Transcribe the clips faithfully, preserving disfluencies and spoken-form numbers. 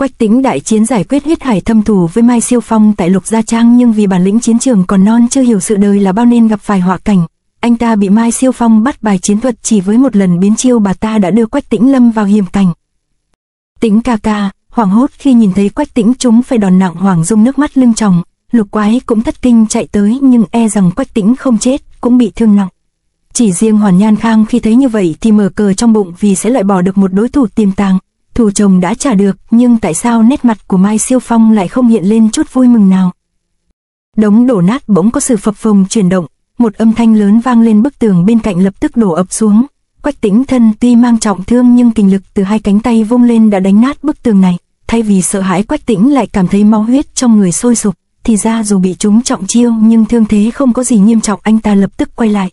Quách Tĩnh đại chiến giải quyết huyết hải thâm thù với Mai Siêu Phong tại Lục Gia Trang, nhưng vì bản lĩnh chiến trường còn non chưa hiểu sự đời là bao nên gặp phải họa cảnh. Anh ta bị Mai Siêu Phong bắt bài chiến thuật, chỉ với một lần biến chiêu bà ta đã đưa Quách Tĩnh lâm vào hiểm cảnh. Tĩnh ca ca, hoảng hốt khi nhìn thấy Quách Tĩnh trúng phải đòn nặng, Hoàng Dung nước mắt lưng tròng, Lục Quái cũng thất kinh chạy tới, nhưng e rằng Quách Tĩnh không chết, cũng bị thương nặng. Chỉ riêng Hoàn Nhan Khang khi thấy như vậy thì mở cờ trong bụng, vì sẽ lại bỏ được một đối thủ tiềm tàng. Thù chồng đã trả được, nhưng tại sao nét mặt của Mai Siêu Phong lại không hiện lên chút vui mừng nào? Đống đổ nát bỗng có sự phập phồng chuyển động, một âm thanh lớn vang lên, bức tường bên cạnh lập tức đổ ập xuống. Quách Tĩnh thân tuy mang trọng thương nhưng kình lực từ hai cánh tay vung lên đã đánh nát bức tường này. Thay vì sợ hãi, Quách Tĩnh lại cảm thấy máu huyết trong người sôi sục. Thì ra dù bị trúng trọng chiêu nhưng thương thế không có gì nghiêm trọng, anh ta lập tức quay lại.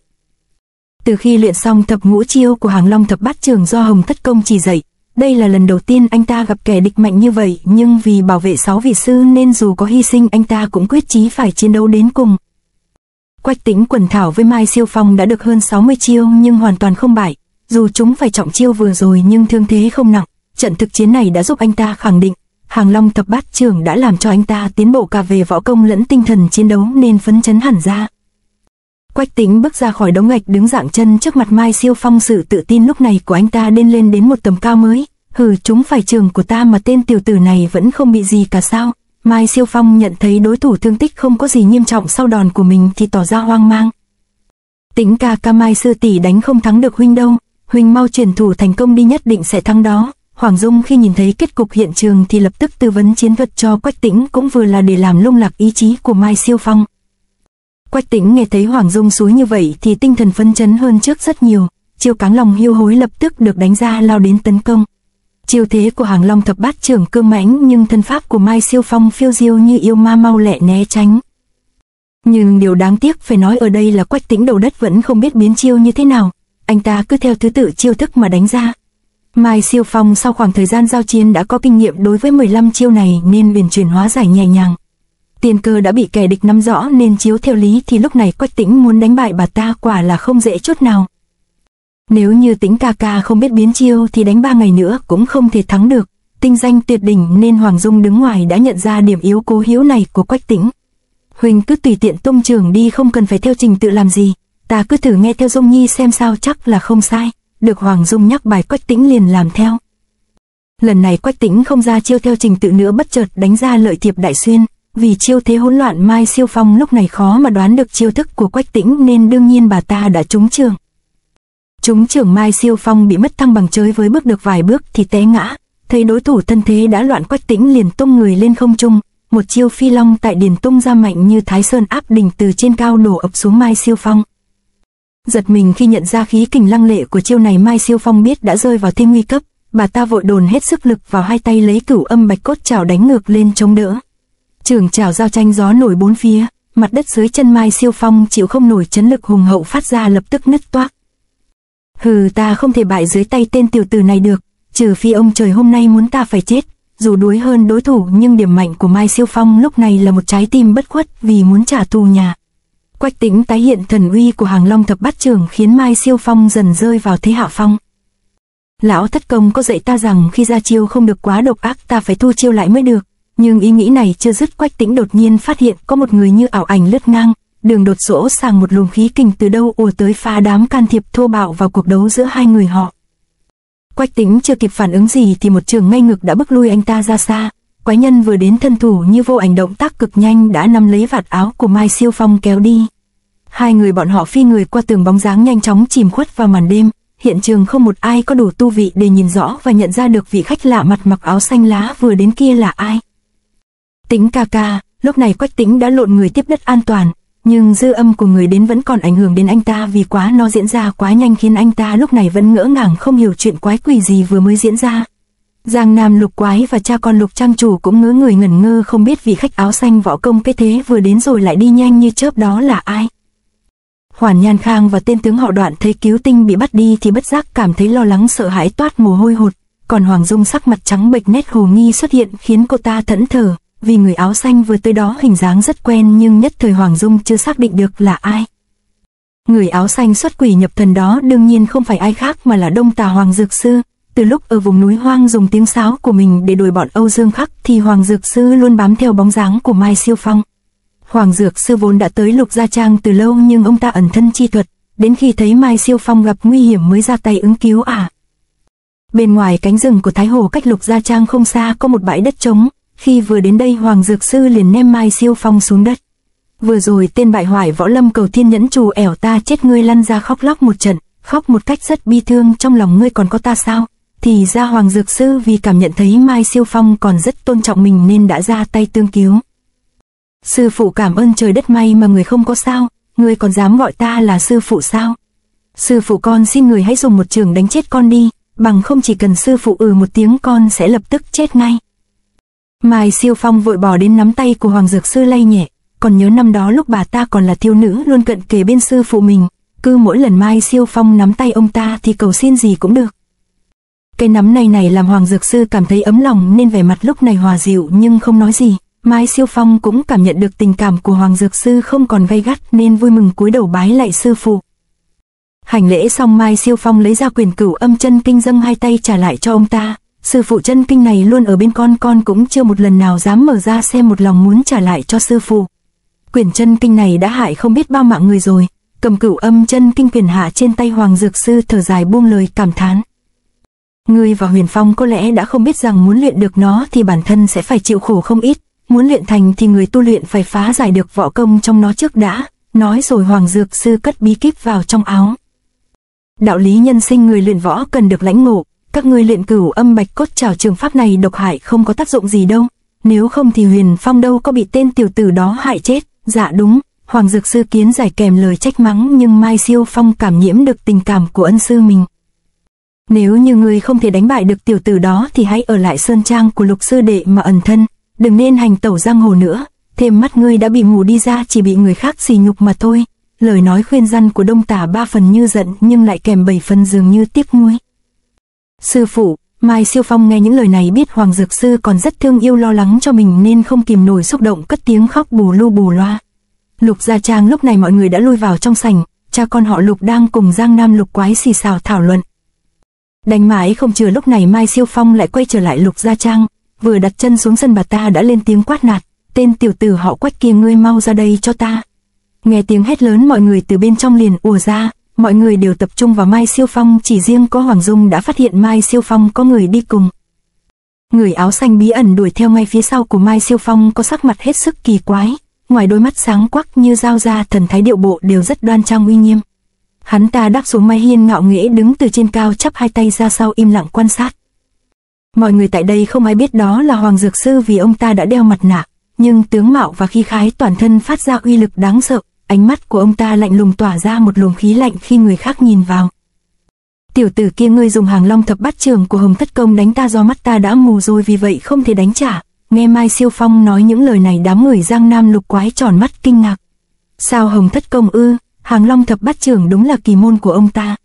Từ khi luyện xong thập ngũ chiêu của Hàng Long thập bát trường do Hồng Thất Công chỉ dạy, đây là lần đầu tiên anh ta gặp kẻ địch mạnh như vậy, nhưng vì bảo vệ sáu vị sư nên dù có hy sinh anh ta cũng quyết chí phải chiến đấu đến cùng. Quách Tĩnh quần thảo với Mai Siêu Phong đã được hơn sáu mươi chiêu nhưng hoàn toàn không bại, dù chúng phải trọng chiêu vừa rồi nhưng thương thế không nặng. Trận thực chiến này đã giúp anh ta khẳng định, Hàng Long thập bát trưởng đã làm cho anh ta tiến bộ cả về võ công lẫn tinh thần chiến đấu, nên phấn chấn hẳn ra. Quách Tĩnh bước ra khỏi đống gạch, đứng dạng chân trước mặt Mai Siêu Phong. Sự tự tin lúc này của anh ta đên lên đến một tầm cao mới. Hừ, chúng phải trường của ta mà tên tiểu tử này vẫn không bị gì cả sao? Mai Siêu Phong nhận thấy đối thủ thương tích không có gì nghiêm trọng sau đòn của mình thì tỏ ra hoang mang. Tĩnh ca ca, Mai sư tỷ đánh không thắng được huynh đâu, huynh mau chuyển thủ thành công đi, nhất định sẽ thắng đó. Hoàng Dung khi nhìn thấy kết cục hiện trường thì lập tức tư vấn chiến thuật cho Quách Tĩnh, cũng vừa là để làm lung lạc ý chí của Mai Siêu Phong. Quách Tĩnh nghe thấy Hoàng Dung xúi như vậy thì tinh thần phấn chấn hơn trước rất nhiều, chiêu Cáng Long Hiêu Hối lập tức được đánh ra, lao đến tấn công. Chiêu thế của Hàng Long thập bát trưởng cương mãnh nhưng thân pháp của Mai Siêu Phong phiêu diêu như yêu ma, mau lẹ né tránh. Nhưng điều đáng tiếc phải nói ở đây là Quách Tĩnh đầu đất vẫn không biết biến chiêu như thế nào, anh ta cứ theo thứ tự chiêu thức mà đánh ra. Mai Siêu Phong sau khoảng thời gian giao chiến đã có kinh nghiệm đối với mười lăm chiêu này nên liền chuyển hóa giải nhẹ nhàng. Tiền cơ đã bị kẻ địch nắm rõ nên chiếu theo lý thì lúc này Quách Tĩnh muốn đánh bại bà ta quả là không dễ chút nào. Nếu như Tĩnh ca ca không biết biến chiêu thì đánh ba ngày nữa cũng không thể thắng được. Tinh danh tuyệt đỉnh nên Hoàng Dung đứng ngoài đã nhận ra điểm yếu cố hữu này của Quách Tĩnh. Huỳnh cứ tùy tiện tung trưởng đi, không cần phải theo trình tự làm gì, ta cứ thử nghe theo Dung Nhi xem sao, chắc là không sai. Được Hoàng Dung nhắc bài, Quách Tĩnh liền làm theo. Lần này Quách Tĩnh không ra chiêu theo trình tự nữa, bất chợt đánh ra lợi thiệp đại xuyên. Vì chiêu thế hỗn loạn, Mai Siêu Phong lúc này khó mà đoán được chiêu thức của Quách Tĩnh nên đương nhiên bà ta đã trúng trường. Trúng trường, Mai Siêu Phong bị mất thăng bằng, chơi với bước được vài bước thì té ngã. Thấy đối thủ thân thế đã loạn, Quách Tĩnh liền tung người lên không trung, một chiêu phi long tại điền tung ra mạnh như Thái Sơn áp đỉnh, từ trên cao đổ ập xuống Mai Siêu Phong. Giật mình khi nhận ra khí kình lăng lệ của chiêu này, Mai Siêu Phong biết đã rơi vào thế nguy cấp, bà ta vội dồn hết sức lực vào hai tay, lấy cửu âm bạch cốt chảo đánh ngược lên chống đỡ. Trường chảo giao tranh gió nổi bốn phía, mặt đất dưới chân Mai Siêu Phong chịu không nổi chấn lực hùng hậu phát ra, lập tức nứt toác. Hừ, ta không thể bại dưới tay tên tiểu tử này được, trừ phi ông trời hôm nay muốn ta phải chết. Dù đuối hơn đối thủ nhưng điểm mạnh của Mai Siêu Phong lúc này là một trái tim bất khuất vì muốn trả thù nhà. Quách Tĩnh tái hiện thần uy của Hàng Long thập bát trưởng khiến Mai Siêu Phong dần rơi vào thế hạ phong. Lão Thất Công có dạy ta rằng khi ra chiêu không được quá độc ác, ta phải thu chiêu lại mới được. Nhưng ý nghĩ này chưa dứt, Quách Tĩnh đột nhiên phát hiện có một người như ảo ảnh lướt ngang, đường đột sổ sang một luồng khí kình từ đâu ùa tới phá đám, can thiệp thô bạo vào cuộc đấu giữa hai người họ. Quách Tĩnh chưa kịp phản ứng gì thì một trường ngay ngực đã bức lui anh ta ra xa. Quái nhân vừa đến thân thủ như vô ảnh, động tác cực nhanh đã nắm lấy vạt áo của Mai Siêu Phong kéo đi. Hai người bọn họ phi người qua tường, bóng dáng nhanh chóng chìm khuất vào màn đêm. Hiện trường không một ai có đủ tu vị để nhìn rõ và nhận ra được vị khách lạ mặt mặc áo xanh lá vừa đến kia là ai. Tĩnh ca ca, lúc này Quách Tĩnh đã lộn người tiếp đất an toàn, nhưng dư âm của người đến vẫn còn ảnh hưởng đến anh ta, vì quá nó diễn ra quá nhanh khiến anh ta lúc này vẫn ngỡ ngàng không hiểu chuyện quái quỷ gì vừa mới diễn ra. Giang Nam Lục Quái và cha con Lục Trang chủ cũng ngớ người ngẩn ngơ, không biết vị khách áo xanh võ công cái thế vừa đến rồi lại đi nhanh như chớp đó là ai. Hoàn Nhan Khang và tên tướng họ Đoạn thấy Cứu Tinh bị bắt đi thì bất giác cảm thấy lo lắng sợ hãi, toát mồ hôi hột. Còn Hoàng Dung sắc mặt trắng bệch, nét hồ nghi xuất hiện khiến cô ta thẫn thờ, vì người áo xanh vừa tới đó hình dáng rất quen nhưng nhất thời Hoàng Dung chưa xác định được là ai. Người áo xanh xuất quỷ nhập thần đó đương nhiên không phải ai khác mà là Đông Tà Hoàng Dược Sư. Từ lúc ở vùng núi hoang dùng tiếng sáo của mình để đuổi bọn Âu Dương Khắc thì Hoàng Dược Sư luôn bám theo bóng dáng của Mai Siêu Phong. Hoàng Dược Sư vốn đã tới Lục Gia Trang từ lâu nhưng ông ta ẩn thân chi thuật, đến khi thấy Mai Siêu Phong gặp nguy hiểm mới ra tay ứng cứu à. Bên ngoài cánh rừng của Thái Hồ cách Lục Gia Trang không xa có một bãi đất trống, khi vừa đến đây Hoàng Dược Sư liền ném Mai Siêu Phong xuống đất. Vừa rồi tên bại hoại võ lâm Cầu Thiên Nhẫn trù ẻo ta chết ngươi lăn ra khóc lóc một trận, khóc một cách rất bi thương, trong lòng ngươi còn có ta sao? Thì ra Hoàng Dược Sư vì cảm nhận thấy Mai Siêu Phong còn rất tôn trọng mình nên đã ra tay tương cứu. Sư phụ cảm ơn trời đất, may mà người không có sao, người còn dám gọi ta là sư phụ sao? Sư phụ, con xin người hãy dùng một trường đánh chết con đi, bằng không chỉ cần sư phụ ừ một tiếng con sẽ lập tức chết ngay. Mai Siêu Phong vội bỏ đến nắm tay của Hoàng Dược Sư lay nhẹ, còn nhớ năm đó lúc bà ta còn là thiếu nữ luôn cận kề bên sư phụ mình, cứ mỗi lần Mai Siêu Phong nắm tay ông ta thì cầu xin gì cũng được. Cái nắm này này làm Hoàng Dược Sư cảm thấy ấm lòng nên vẻ mặt lúc này hòa dịu nhưng không nói gì. Mai Siêu Phong cũng cảm nhận được tình cảm của Hoàng Dược Sư không còn gay gắt nên vui mừng cúi đầu bái lại sư phụ. Hành lễ xong, Mai Siêu Phong lấy ra quyển Cửu Âm Chân Kinh dâng hai tay trả lại cho ông ta. Sư phụ, chân kinh này luôn ở bên con, con cũng chưa một lần nào dám mở ra xem, một lòng muốn trả lại cho sư phụ. Quyển chân kinh này đã hại không biết bao mạng người rồi. Cầm Cửu Âm Chân Kinh quyển hạ trên tay, Hoàng Dược Sư thở dài buông lời cảm thán. Ngươi và Huyền Phong có lẽ đã không biết rằng muốn luyện được nó thì bản thân sẽ phải chịu khổ không ít, muốn luyện thành thì người tu luyện phải phá giải được võ công trong nó trước đã. Nói rồi Hoàng Dược Sư cất bí kíp vào trong áo. Đạo lý nhân sinh người luyện võ cần được lãnh ngộ, các ngươi luyện Cửu Âm Bạch Cốt Trảo trường pháp này độc hại không có tác dụng gì đâu, nếu không thì Huyền Phong đâu có bị tên tiểu tử đó hại chết. Dạ đúng, Hoàng Dược Sư kiến giải kèm lời trách mắng, nhưng Mai Siêu Phong cảm nhiễm được tình cảm của ân sư mình. Nếu như ngươi không thể đánh bại được tiểu tử đó thì hãy ở lại sơn trang của Lục sư đệ mà ẩn thân, đừng nên hành tẩu giang hồ nữa, thêm mắt ngươi đã bị mù đi ra chỉ bị người khác sỉ nhục mà thôi. Lời nói khuyên răn của Đông Tả ba phần như giận nhưng lại kèm bảy phần dường như tiếc nuối. Sư phụ, Mai Siêu Phong nghe những lời này biết Hoàng Dược Sư còn rất thương yêu lo lắng cho mình nên không kìm nổi xúc động cất tiếng khóc bù lu bù loa. Lục Gia Trang lúc này mọi người đã lui vào trong sảnh, cha con họ Lục đang cùng Giang Nam Lục Quái xì xào thảo luận. Đánh mãi không chừa, lúc này Mai Siêu Phong lại quay trở lại Lục Gia Trang, vừa đặt chân xuống sân bà ta đã lên tiếng quát nạt, tên tiểu tử họ Quách kia ngươi mau ra đây cho ta. Nghe tiếng hét lớn mọi người từ bên trong liền ùa ra, mọi người đều tập trung vào Mai Siêu Phong, chỉ riêng có Hoàng Dung đã phát hiện Mai Siêu Phong có người đi cùng. Người áo xanh bí ẩn đuổi theo ngay phía sau của Mai Siêu Phong có sắc mặt hết sức kỳ quái, ngoài đôi mắt sáng quắc như dao ra, thần thái điệu bộ đều rất đoan trang uy nghiêm. Hắn ta đáp xuống Mai Hiên ngạo nghễ đứng từ trên cao chắp hai tay ra sau im lặng quan sát. Mọi người tại đây không ai biết đó là Hoàng Dược Sư vì ông ta đã đeo mặt nạ, nhưng tướng mạo và khí khái toàn thân phát ra uy lực đáng sợ, ánh mắt của ông ta lạnh lùng tỏa ra một luồng khí lạnh khi người khác nhìn vào. Tiểu tử kia, ngươi dùng Hàng Long Thập Bát Chưởng của Hồng Thất Công đánh ta do mắt ta đã mù rồi vì vậy không thể đánh trả. Nghe Mai Siêu Phong nói những lời này đám người Giang Nam Lục Quái tròn mắt kinh ngạc. Sao Hồng Thất Công ư? Hàng Long Thập Bát Chưởng đúng là kỳ môn của ông ta.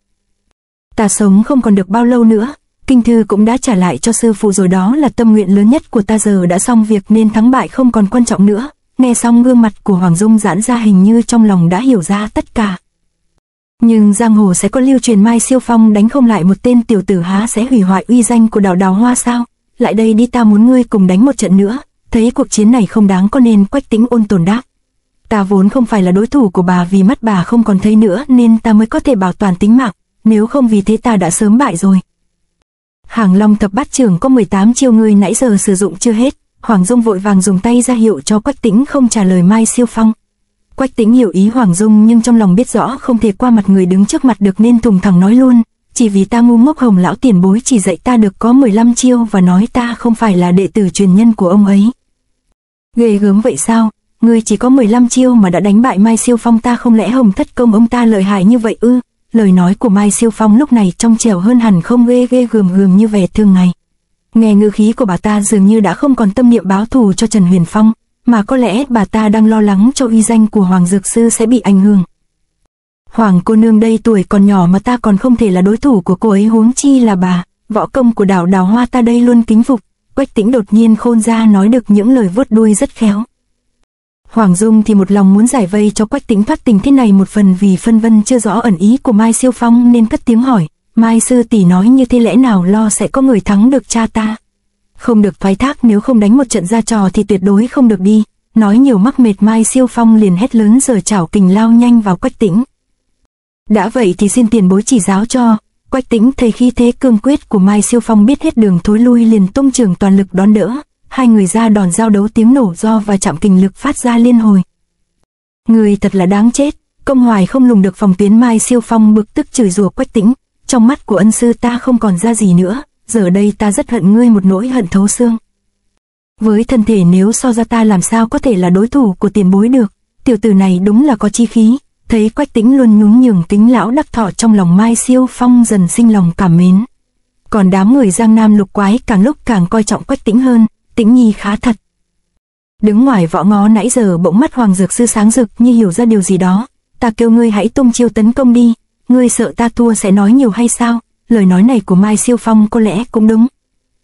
Ta sống không còn được bao lâu nữa, kinh thư cũng đã trả lại cho sư phụ rồi, đó là tâm nguyện lớn nhất của ta, giờ đã xong việc nên thắng bại không còn quan trọng nữa. Nghe xong gương mặt của Hoàng Dung giãn ra, hình như trong lòng đã hiểu ra tất cả. Nhưng giang hồ sẽ có lưu truyền Mai Siêu Phong đánh không lại một tên tiểu tử há sẽ hủy hoại uy danh của Đào Đào Hoa sao? Lại đây đi, ta muốn ngươi cùng đánh một trận nữa. Thấy cuộc chiến này không đáng có nên Quách Tĩnh Ôn tồn đáp. Ta vốn không phải là đối thủ của bà, vì mắt bà không còn thấy nữa nên ta mới có thể bảo toàn tính mạng, nếu không vì thế ta đã sớm bại rồi. Hàng Long Thập Bát Chưởng có mười tám chiêu, ngươi nãy giờ sử dụng chưa hết. Hoàng Dung vội vàng dùng tay ra hiệu cho Quách Tĩnh không trả lời Mai Siêu Phong. Quách Tĩnh hiểu ý Hoàng Dung nhưng trong lòng biết rõ không thể qua mặt người đứng trước mặt được nên thùng thẳng nói luôn. Chỉ vì ta ngu ngốc, Hồng lão tiền bối chỉ dạy ta được có mười lăm chiêu và nói ta không phải là đệ tử truyền nhân của ông ấy. Ghê gớm vậy sao? Ngươi chỉ có mười lăm chiêu mà đã đánh bại Mai Siêu Phong ta, không lẽ Hồng Thất Công ông ta lợi hại như vậy ư? Lời nói của Mai Siêu Phong lúc này trong trẻo hơn hẳn, không ghê ghê gườm gườm như vẻ thường ngày. Nghe ngữ khí của bà ta dường như đã không còn tâm niệm báo thù cho Trần Huyền Phong, mà có lẽ bà ta đang lo lắng cho uy danh của Hoàng Dược Sư sẽ bị ảnh hưởng. Hoàng cô nương đây tuổi còn nhỏ mà ta còn không thể là đối thủ của cô ấy, huống chi là bà. Võ công của Đào Đào Hoa ta đây luôn kính phục. Quách Tĩnh đột nhiên khôn ra nói được những lời vuốt đuôi rất khéo. Hoàng Dung thì một lòng muốn giải vây cho Quách Tĩnh thoát tình thế này, một phần vì phân vân chưa rõ ẩn ý của Mai Siêu Phong nên cất tiếng hỏi. Mai sư tỷ nói như thế lẽ nào lo sẽ có người thắng được cha ta. Không được phái thác, nếu không đánh một trận ra trò thì tuyệt đối không được đi. Nói nhiều mắc mệt, Mai Siêu Phong liền hét lớn, giờ chảo kình lao nhanh vào Quách Tĩnh. Đã vậy thì xin tiền bối chỉ giáo cho. Quách Tĩnh thấy khí thế cương quyết của Mai Siêu Phong biết hết đường thối lui, liền tung trường toàn lực đón đỡ. Hai người ra đòn giao đấu, tiếng nổ do và chạm kình lực phát ra liên hồi. Người thật là đáng chết. Công Hoài không lùng được phòng tuyến Mai Siêu Phong, bực tức chửi rủa Quách Tĩnh. Trong mắt của ân sư ta không còn ra gì nữa, giờ đây ta rất hận ngươi một nỗi hận thấu xương. Với thân thể nếu so ra ta làm sao có thể là đối thủ của tiền bối được. Tiểu tử này đúng là có chi khí. Thấy Quách Tĩnh luôn nhún nhường tính lão đắc thọ, trong lòng Mai Siêu Phong dần sinh lòng cảm mến. Còn đám người Giang Nam lục quái càng lúc càng coi trọng Quách Tĩnh hơn. Tĩnh nhi khá thật. Đứng ngoài võ ngó nãy giờ bỗng mắt Hoàng Dược Sư sáng rực như hiểu ra điều gì đó. Ta kêu ngươi hãy tung chiêu tấn công đi, ngươi sợ ta thua sẽ nói nhiều hay sao? Lời nói này của Mai Siêu Phong có lẽ cũng đúng.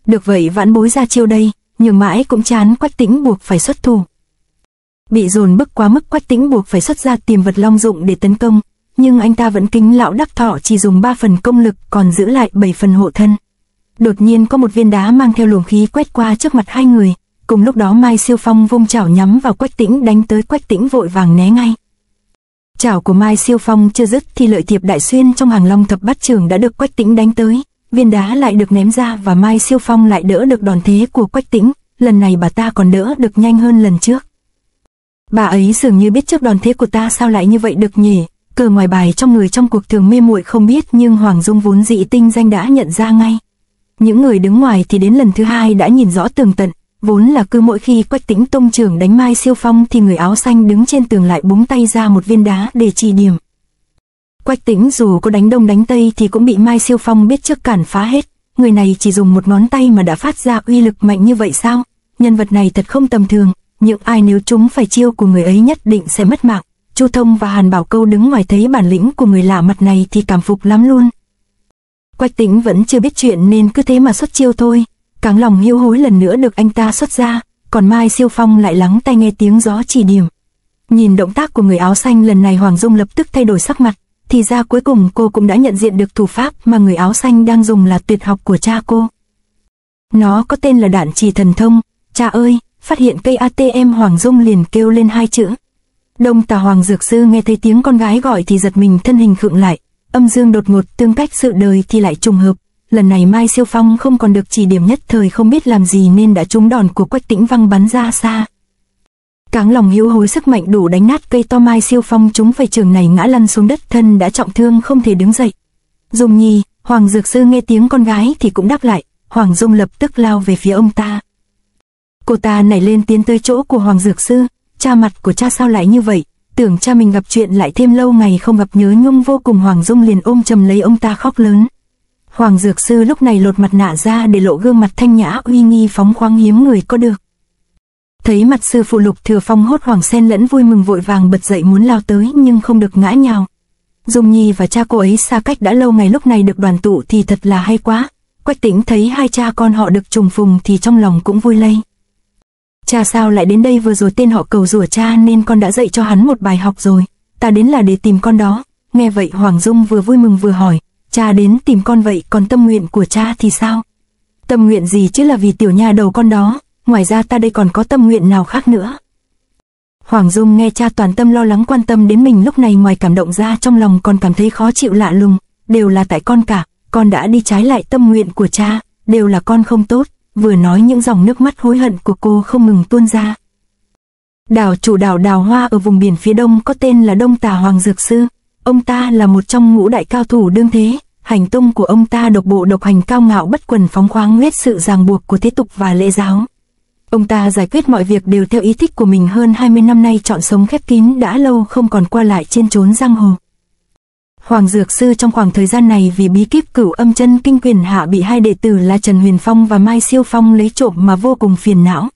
Được vậy vãn bối ra chiêu đây. Nhưng mãi cũng chán Quách Tĩnh buộc phải xuất thủ. Bị dồn bức quá mức, Quách Tĩnh buộc phải xuất ra tìm vật long dụng để tấn công. Nhưng anh ta vẫn kính lão đắc thọ, chỉ dùng ba phần công lực, còn giữ lại bảy phần hộ thân. Đột nhiên có một viên đá mang theo luồng khí quét qua trước mặt hai người. Cùng lúc đó Mai Siêu Phong vung chảo nhắm vào Quách Tĩnh đánh tới. Quách Tĩnh vội vàng né ngay. Chảo của Mai Siêu Phong chưa dứt thì lợi thiệp đại xuyên trong hàng long thập bát trưởng đã được Quách Tĩnh đánh tới. Viên đá lại được ném ra và Mai Siêu Phong lại đỡ được đòn thế của Quách Tĩnh. Lần này bà ta còn đỡ được nhanh hơn lần trước. Bà ấy dường như biết trước đòn thế của ta sao lại như vậy được nhỉ. Cờ ngoài bài trong người trong cuộc thường mê muội không biết, nhưng Hoàng Dung vốn dị tinh danh đã nhận ra ngay. Những người đứng ngoài thì đến lần thứ hai đã nhìn rõ tường tận. Vốn là cứ mỗi khi Quách Tĩnh tông trưởng đánh Mai Siêu Phong thì người áo xanh đứng trên tường lại búng tay ra một viên đá để chỉ điểm. Quách Tĩnh dù có đánh đông đánh tây thì cũng bị Mai Siêu Phong biết trước cản phá hết. Người này chỉ dùng một ngón tay mà đã phát ra uy lực mạnh như vậy sao? Nhân vật này thật không tầm thường. Những ai nếu chúng phải chiêu của người ấy nhất định sẽ mất mạng. Chu Thông và Hàn Bảo Câu đứng ngoài thấy bản lĩnh của người lạ mặt này thì cảm phục lắm luôn. Quách Tĩnh vẫn chưa biết chuyện nên cứ thế mà xuất chiêu thôi. Càng lòng hiếu hối lần nữa được anh ta xuất ra. Còn Mai Siêu Phong lại lắng tai nghe tiếng gió chỉ điểm. Nhìn động tác của người áo xanh lần này Hoàng Dung lập tức thay đổi sắc mặt. Thì ra cuối cùng cô cũng đã nhận diện được thủ pháp mà người áo xanh đang dùng là tuyệt học của cha cô. Nó có tên là Đạn Chỉ Thần Thông. Cha ơi, phát hiện cây a tê em, Hoàng Dung liền kêu lên hai chữ. Đông Tà Hoàng Dược Sư nghe thấy tiếng con gái gọi thì giật mình thân hình khựng lại. Âm dương đột ngột tương cách, sự đời thì lại trùng hợp. Lần này Mai Siêu Phong không còn được chỉ điểm, nhất thời không biết làm gì nên đã trúng đòn của Quách Tĩnh văng bắn ra xa. Cáng lòng hiếu hối sức mạnh đủ đánh nát cây to, Mai Siêu Phong chúng phải trường này ngã lăn xuống đất, thân đã trọng thương không thể đứng dậy. Dung Nhi, Hoàng Dược Sư nghe tiếng con gái thì cũng đáp lại. Hoàng Dung lập tức lao về phía ông ta. Cô ta nảy lên tiến tới chỗ của Hoàng Dược Sư. Cha, mặt của cha sao lại như vậy? Tưởng cha mình gặp chuyện lại thêm lâu ngày không gặp, nhớ nhung vô cùng. Hoàng Dung liền ôm chầm lấy ông ta khóc lớn. Hoàng Dược Sư lúc này lột mặt nạ ra để lộ gương mặt thanh nhã uy nghi phóng khoáng hiếm người có được. Thấy mặt sư phụ Lục Thừa Phong hốt hoảng xen lẫn vui mừng, vội vàng bật dậy muốn lao tới nhưng không được, ngã nhào. Dung Nhi và cha cô ấy xa cách đã lâu ngày lúc này được đoàn tụ thì thật là hay quá. Quách Tĩnh thấy hai cha con họ được trùng phùng thì trong lòng cũng vui lây. Cha sao lại đến đây, vừa rồi tên họ cầu rủa cha nên con đã dạy cho hắn một bài học rồi. Ta đến là để tìm con đó. Nghe vậy Hoàng Dung vừa vui mừng vừa hỏi. Cha đến tìm con vậy, còn tâm nguyện của cha thì sao? Tâm nguyện gì chứ, là vì tiểu nha đầu con đó. Ngoài ra ta đây còn có tâm nguyện nào khác nữa? Hoàng Dung nghe cha toàn tâm lo lắng quan tâm đến mình, lúc này ngoài cảm động ra trong lòng còn cảm thấy khó chịu lạ lùng. Đều là tại con cả, con đã đi trái lại tâm nguyện của cha, đều là con không tốt. Vừa nói những dòng nước mắt hối hận của cô không ngừng tuôn ra. Đảo chủ đảo Đào Hoa ở vùng biển phía đông có tên là Đông Tà Hoàng Dược Sư. Ông ta là một trong ngũ đại cao thủ đương thế. Hành tung của ông ta độc bộ độc hành, cao ngạo bất quần, phóng khoáng hết sự ràng buộc của thế tục và lễ giáo. Ông ta giải quyết mọi việc đều theo ý thích của mình, hơn hai mươi năm nay chọn sống khép kín, đã lâu không còn qua lại trên chốn giang hồ. Hoàng Dược Sư trong khoảng thời gian này vì bí kíp Cửu Âm Chân Kinh quyền hạ bị hai đệ tử là Trần Huyền Phong và Mai Siêu Phong lấy trộm mà vô cùng phiền não.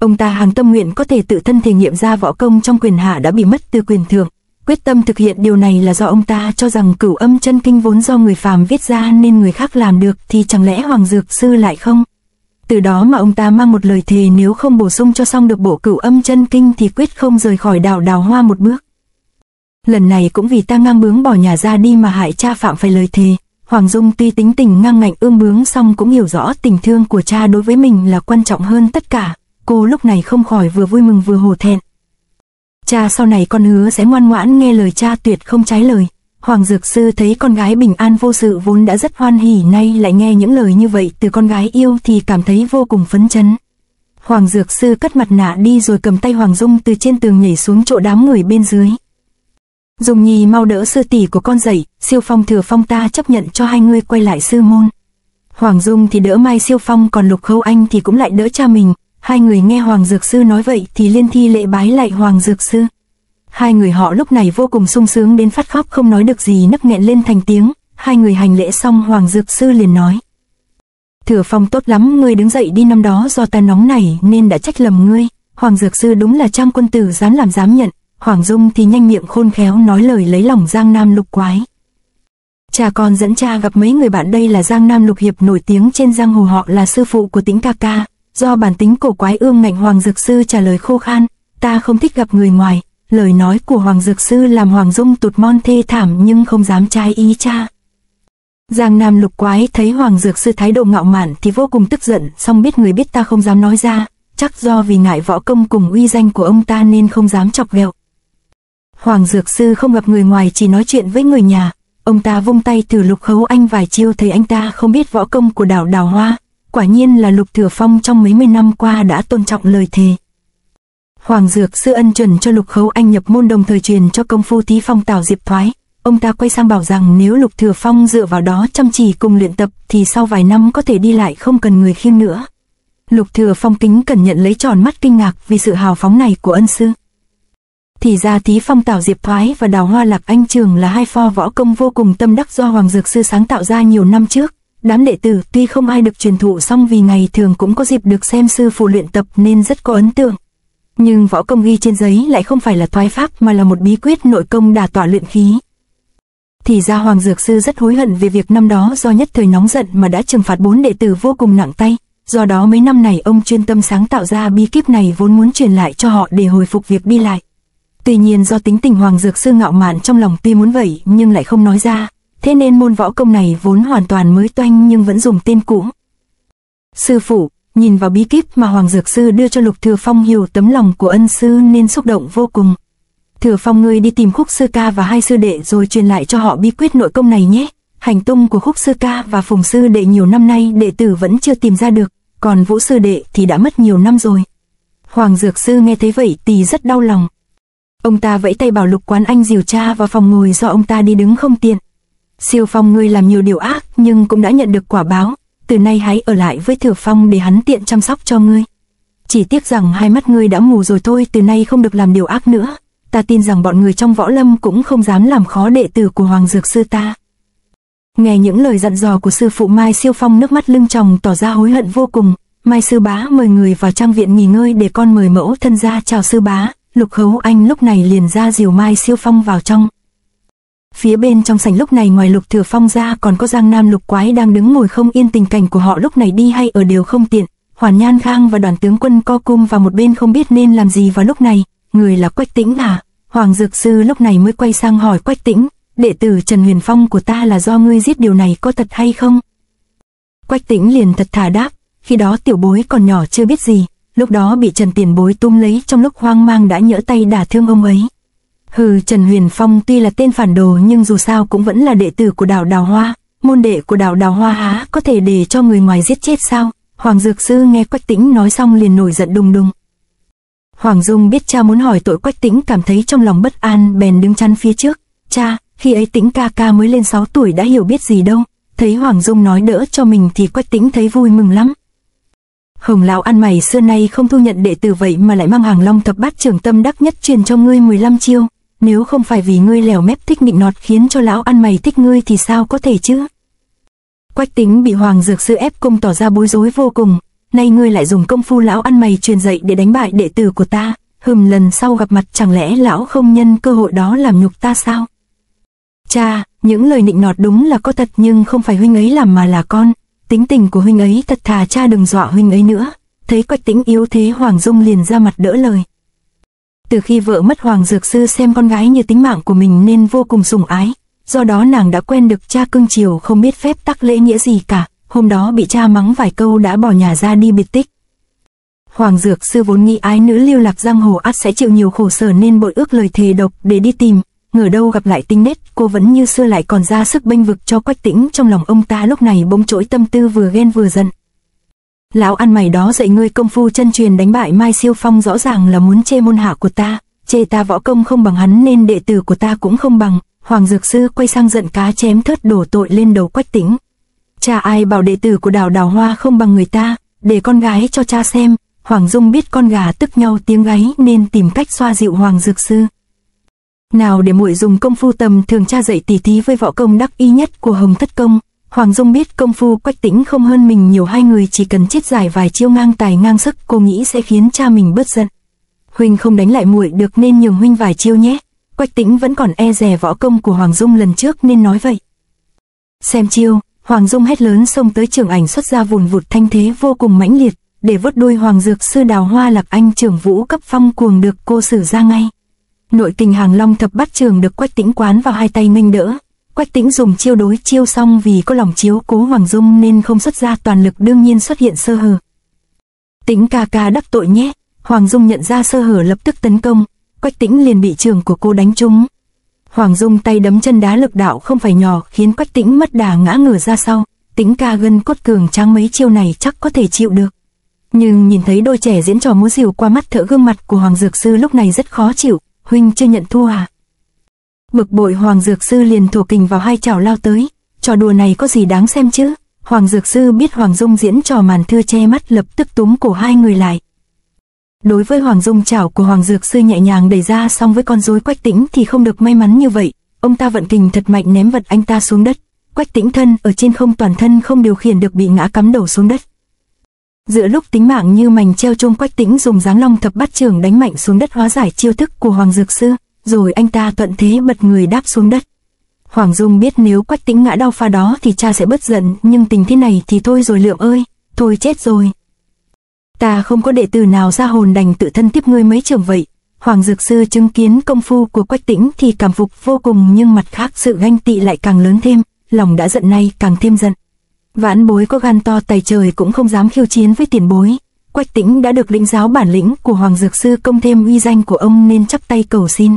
Ông ta hàng tâm nguyện có thể tự thân thể nghiệm ra võ công trong quyền hạ đã bị mất từ quyền thượng. Quyết tâm thực hiện điều này là do ông ta cho rằng Cửu Âm Chân Kinh vốn do người phàm viết ra nên người khác làm được thì chẳng lẽ Hoàng Dược Sư lại không? Từ đó mà ông ta mang một lời thề nếu không bổ sung cho xong được bộ Cửu Âm Chân Kinh thì quyết không rời khỏi đảo Đào Hoa một bước. Lần này cũng vì ta ngang bướng bỏ nhà ra đi mà hại cha phạm phải lời thề, Hoàng Dung tuy tính tình ngang ngạnh ương bướng song cũng hiểu rõ tình thương của cha đối với mình là quan trọng hơn tất cả, cô lúc này không khỏi vừa vui mừng vừa hổ thẹn. Cha sau này con hứa sẽ ngoan ngoãn nghe lời cha, tuyệt không trái lời. Hoàng Dược Sư thấy con gái bình an vô sự vốn đã rất hoan hỉ, nay lại nghe những lời như vậy từ con gái yêu thì cảm thấy vô cùng phấn chấn. Hoàng Dược Sư cất mặt nạ đi rồi cầm tay Hoàng Dung từ trên tường nhảy xuống chỗ đám người bên dưới. Dung Nhi mau đỡ sư tỷ của con dậy, Siêu Phong Thừa Phong ta chấp nhận cho hai người quay lại sư môn. Hoàng Dung thì đỡ Mai Siêu Phong, còn Lục Khâu Anh thì cũng lại đỡ cha mình. Hai người nghe Hoàng Dược Sư nói vậy thì liên thi lễ bái lại Hoàng Dược Sư. Hai người họ lúc này vô cùng sung sướng đến phát khóc không nói được gì, nấc nghẹn lên thành tiếng. Hai người hành lễ xong Hoàng Dược Sư liền nói: Thừa Phong tốt lắm, ngươi đứng dậy đi, năm đó do ta nóng nảy nên đã trách lầm ngươi. Hoàng Dược Sư đúng là trang quân tử dám làm dám nhận. Hoàng Dung thì nhanh miệng khôn khéo nói lời lấy lòng Giang Nam Lục Quái. Cha con dẫn cha gặp mấy người bạn, đây là Giang Nam Lục Hiệp nổi tiếng trên giang hồ, họ là sư phụ của Tĩnh ca ca. Do bản tính cổ quái ương ngạnh, Hoàng Dược Sư trả lời khô khan, ta không thích gặp người ngoài. Lời nói của Hoàng Dược Sư làm Hoàng Dung tụt mon thê thảm nhưng không dám trái ý cha. Giang Nam Lục Quái thấy Hoàng Dược Sư thái độ ngạo mạn thì vô cùng tức giận, song biết người biết ta không dám nói ra, chắc do vì ngại võ công cùng uy danh của ông ta nên không dám chọc ghẹo. Hoàng Dược Sư không gặp người ngoài, chỉ nói chuyện với người nhà. Ông ta vung tay thử Lục Khấu Anh vài chiêu, thấy anh ta không biết võ công của đảo Đào Hoa, quả nhiên là Lục Thừa Phong trong mấy mươi năm qua đã tôn trọng lời thề. Hoàng Dược Sư ân chuẩn cho Lục Khấu Anh nhập môn, đồng thời truyền cho công phu Tí Phong Tào Diệp Thoái. Ông ta quay sang bảo rằng nếu Lục Thừa Phong dựa vào đó chăm chỉ cùng luyện tập thì sau vài năm có thể đi lại không cần người khiêng nữa. Lục Thừa Phong kính cẩn nhận lấy, tròn mắt kinh ngạc vì sự hào phóng này của ân sư. Thì ra Tí Phong Tào Diệp Thoái và Đào Hoa Lạc Anh Trường là hai pho võ công vô cùng tâm đắc do Hoàng Dược Sư sáng tạo ra nhiều năm trước. Đám đệ tử tuy không ai được truyền thụ, song vì ngày thường cũng có dịp được xem sư phụ luyện tập nên rất có ấn tượng. Nhưng võ công ghi trên giấy lại không phải là thoái pháp mà là một bí quyết nội công đả tỏa luyện khí. Thì ra Hoàng Dược Sư rất hối hận về việc năm đó do nhất thời nóng giận mà đã trừng phạt bốn đệ tử vô cùng nặng tay. Do đó mấy năm này ông chuyên tâm sáng tạo ra bí kíp này, vốn muốn truyền lại cho họ để hồi phục việc đi lại. Tuy nhiên do tính tình Hoàng Dược Sư ngạo mạn, trong lòng tuy muốn vậy nhưng lại không nói ra, thế nên môn võ công này vốn hoàn toàn mới toanh nhưng vẫn dùng tên cũ. Sư phụ nhìn vào bí kíp mà Hoàng Dược Sư đưa cho Lục Thừa Phong, hiểu tấm lòng của ân sư nên xúc động vô cùng. Thừa Phong, ngươi đi tìm Khúc Sư Ca và hai sư đệ rồi truyền lại cho họ bí quyết nội công này nhé. Hành tung của Khúc Sư Ca và Phùng sư đệ nhiều năm nay đệ tử vẫn chưa tìm ra được, còn Vũ sư đệ thì đã mất nhiều năm rồi. Hoàng Dược Sư nghe thấy vậy thì rất đau lòng. Ông ta vẫy tay bảo Lục Quán Anh dìu cha vào phòng ngồi, do ông ta đi đứng không tiện. Siêu Phong, ngươi làm nhiều điều ác nhưng cũng đã nhận được quả báo, từ nay hãy ở lại với Thừa Phong để hắn tiện chăm sóc cho ngươi. Chỉ tiếc rằng hai mắt ngươi đã mù rồi thôi, từ nay không được làm điều ác nữa. Ta tin rằng bọn người trong võ lâm cũng không dám làm khó đệ tử của Hoàng Dược Sư ta. Nghe những lời dặn dò của sư phụ, Mai Siêu Phong nước mắt lưng tròng tỏ ra hối hận vô cùng. Mai sư bá mời người vào trang viện nghỉ ngơi để con mời mẫu thân ra chào sư bá. Lục Khấu Anh lúc này liền ra dìu Mai Siêu Phong vào trong. Phía bên trong sảnh lúc này ngoài Lục Thừa Phong ra còn có Giang Nam Lục Quái đang đứng ngồi không yên, tình cảnh của họ lúc này đi hay ở đều không tiện. Hoàn Nhan Khang và Đoàn Tướng Quân co cúm vào một bên không biết nên làm gì vào lúc này. Người là Quách Tĩnh à? Hoàng Dược Sư lúc này mới quay sang hỏi Quách Tĩnh, đệ tử Trần Huyền Phong của ta là do ngươi giết, điều này có thật hay không? Quách Tĩnh liền thật thà đáp, khi đó tiểu bối còn nhỏ chưa biết gì, lúc đó bị Trần tiền bối túm lấy, trong lúc hoang mang đã nhỡ tay đả thương ông ấy. Hừ, Trần Huyền Phong tuy là tên phản đồ nhưng dù sao cũng vẫn là đệ tử của đảo Đào Hoa, môn đệ của đảo Đào Hoa há có thể để cho người ngoài giết chết sao? Hoàng Dược Sư nghe Quách Tĩnh nói xong liền nổi giận đùng đùng. Hoàng Dung biết cha muốn hỏi tội Quách Tĩnh, cảm thấy trong lòng bất an bèn đứng chắn phía trước. Cha, khi ấy Tĩnh ca ca mới lên sáu tuổi đã hiểu biết gì đâu. Thấy Hoàng Dung nói đỡ cho mình thì Quách Tĩnh thấy vui mừng lắm. Hồng lão ăn mày xưa nay không thu nhận đệ tử, vậy mà lại mang Hàng Long Thập Bát Trưởng tâm đắc nhất truyền cho ngươi mười lăm chiêu. Nếu không phải vì ngươi lèo mép thích nịnh nọt khiến cho lão ăn mày thích ngươi thì sao có thể chứ? Quách Tĩnh bị Hoàng Dược Sư ép cung tỏ ra bối rối vô cùng. Nay ngươi lại dùng công phu lão ăn mày truyền dạy để đánh bại đệ tử của ta. Hừm, lần sau gặp mặt chẳng lẽ lão không nhân cơ hội đó làm nhục ta sao? Cha, những lời nịnh nọt đúng là có thật nhưng không phải huynh ấy làm mà là con. Tính tình của huynh ấy thật thà, cha đừng dọa huynh ấy nữa. Thấy Quách Tĩnh yếu thế Hoàng Dung liền ra mặt đỡ lời. Từ khi vợ mất Hoàng Dược Sư xem con gái như tính mạng của mình nên vô cùng sủng ái. do đó nàng đã quen được cha cưng chiều không biết phép tắc lễ nghĩa gì cả, hôm đó bị cha mắng vài câu đã bỏ nhà ra đi biệt tích. Hoàng Dược Sư vốn nghĩ ái nữ lưu lạc giang hồ ắt sẽ chịu nhiều khổ sở nên bội ước lời thề độc để đi tìm, ngờ đâu gặp lại Tinh Nết, cô vẫn như xưa lại còn ra sức bênh vực cho Quách Tĩnh, trong lòng ông ta lúc này bỗng trỗi tâm tư vừa ghen vừa giận. Lão ăn mày đó dạy ngươi công phu chân truyền đánh bại Mai Siêu Phong rõ ràng là muốn chê môn hạ của ta, chê ta võ công không bằng hắn nên đệ tử của ta cũng không bằng. Hoàng Dược Sư quay sang giận cá chém thớt đổ tội lên đầu Quách Tĩnh. Cha ai bảo đệ tử của Đào Đào Hoa không bằng người ta, để con gái cho cha xem. Hoàng Dung biết con gà tức nhau tiếng gáy nên tìm cách xoa dịu Hoàng Dược Sư. Nào để muội dùng công phu tầm thường cha dạy tỉ thí với võ công đắc y nhất của Hồng Thất Công. Hoàng Dung biết công phu Quách Tĩnh không hơn mình nhiều, hai người chỉ cần chiết giải vài chiêu ngang tài ngang sức cô nghĩ sẽ khiến cha mình bớt giận. Huynh không đánh lại muội được nên nhường huynh vài chiêu nhé. Quách Tĩnh vẫn còn e dè võ công của Hoàng Dung lần trước nên nói vậy. Xem chiêu, Hoàng Dung hét lớn xông tới, trường ảnh xuất ra vùn vụt, thanh thế vô cùng mãnh liệt, để vớt đuôi Hoàng Dược Sư. Đào Hoa Lạc Anh trưởng vũ cấp phong cuồng được cô sử ra ngay. Nội kình Hàng Long Thập Bát Trường được Quách Tĩnh quán vào hai tay nghênh đỡ. Quách Tĩnh dùng chiêu đối chiêu, xong vì có lòng chiếu cố Hoàng Dung nên không xuất ra toàn lực, đương nhiên xuất hiện sơ hở. Tĩnh ca ca đắc tội nhé. Hoàng Dung nhận ra sơ hở lập tức tấn công, Quách Tĩnh liền bị trường của cô đánh trúng. Hoàng Dung tay đấm chân đá lực đạo không phải nhỏ khiến Quách Tĩnh mất đà ngã ngửa ra sau. Tĩnh ca gân cốt cường tráng, mấy chiêu này chắc có thể chịu được. Nhưng nhìn thấy đôi trẻ diễn trò múa rìu qua mắt thợ, gương mặt của Hoàng Dược Sư lúc này rất khó chịu. Huynh chưa nhận thua à? Bực bội, Hoàng Dược Sư liền thổ kình vào hai chảo lao tới. Trò đùa này có gì đáng xem chứ? Hoàng Dược Sư biết Hoàng Dung diễn trò màn thưa che mắt, lập tức túm cổ hai người lại. Đối với Hoàng Dung, chảo của Hoàng Dược Sư nhẹ nhàng đẩy ra, song với con rối Quách Tĩnh thì không được may mắn như vậy. Ông ta vận kình thật mạnh ném vật anh ta xuống đất. Quách Tĩnh thân ở trên không, toàn thân không điều khiển được, bị ngã cắm đầu xuống đất. Giữa lúc tính mạng như mảnh treo chuông, Quách Tĩnh dùng Giáng Long Thập Bát Trường đánh mạnh xuống đất hóa giải chiêu thức của Hoàng Dược Sư, rồi anh ta thuận thế bật người đáp xuống đất. Hoàng Dung biết nếu Quách Tĩnh ngã đau pha đó thì cha sẽ bớt giận, nhưng tình thế này thì thôi rồi Lượm ơi, thôi chết rồi. Ta không có đệ tử nào ra hồn, đành tự thân tiếp ngươi mấy trường vậy. Hoàng Dược Sư chứng kiến công phu của Quách Tĩnh thì cảm phục vô cùng, nhưng mặt khác sự ganh tị lại càng lớn thêm, lòng đã giận nay càng thêm giận. Vãn bối có gan to tài trời cũng không dám khiêu chiến với tiền bối. Quách Tĩnh đã được lĩnh giáo bản lĩnh của Hoàng Dược Sư, công thêm uy danh của ông nên chắp tay cầu xin.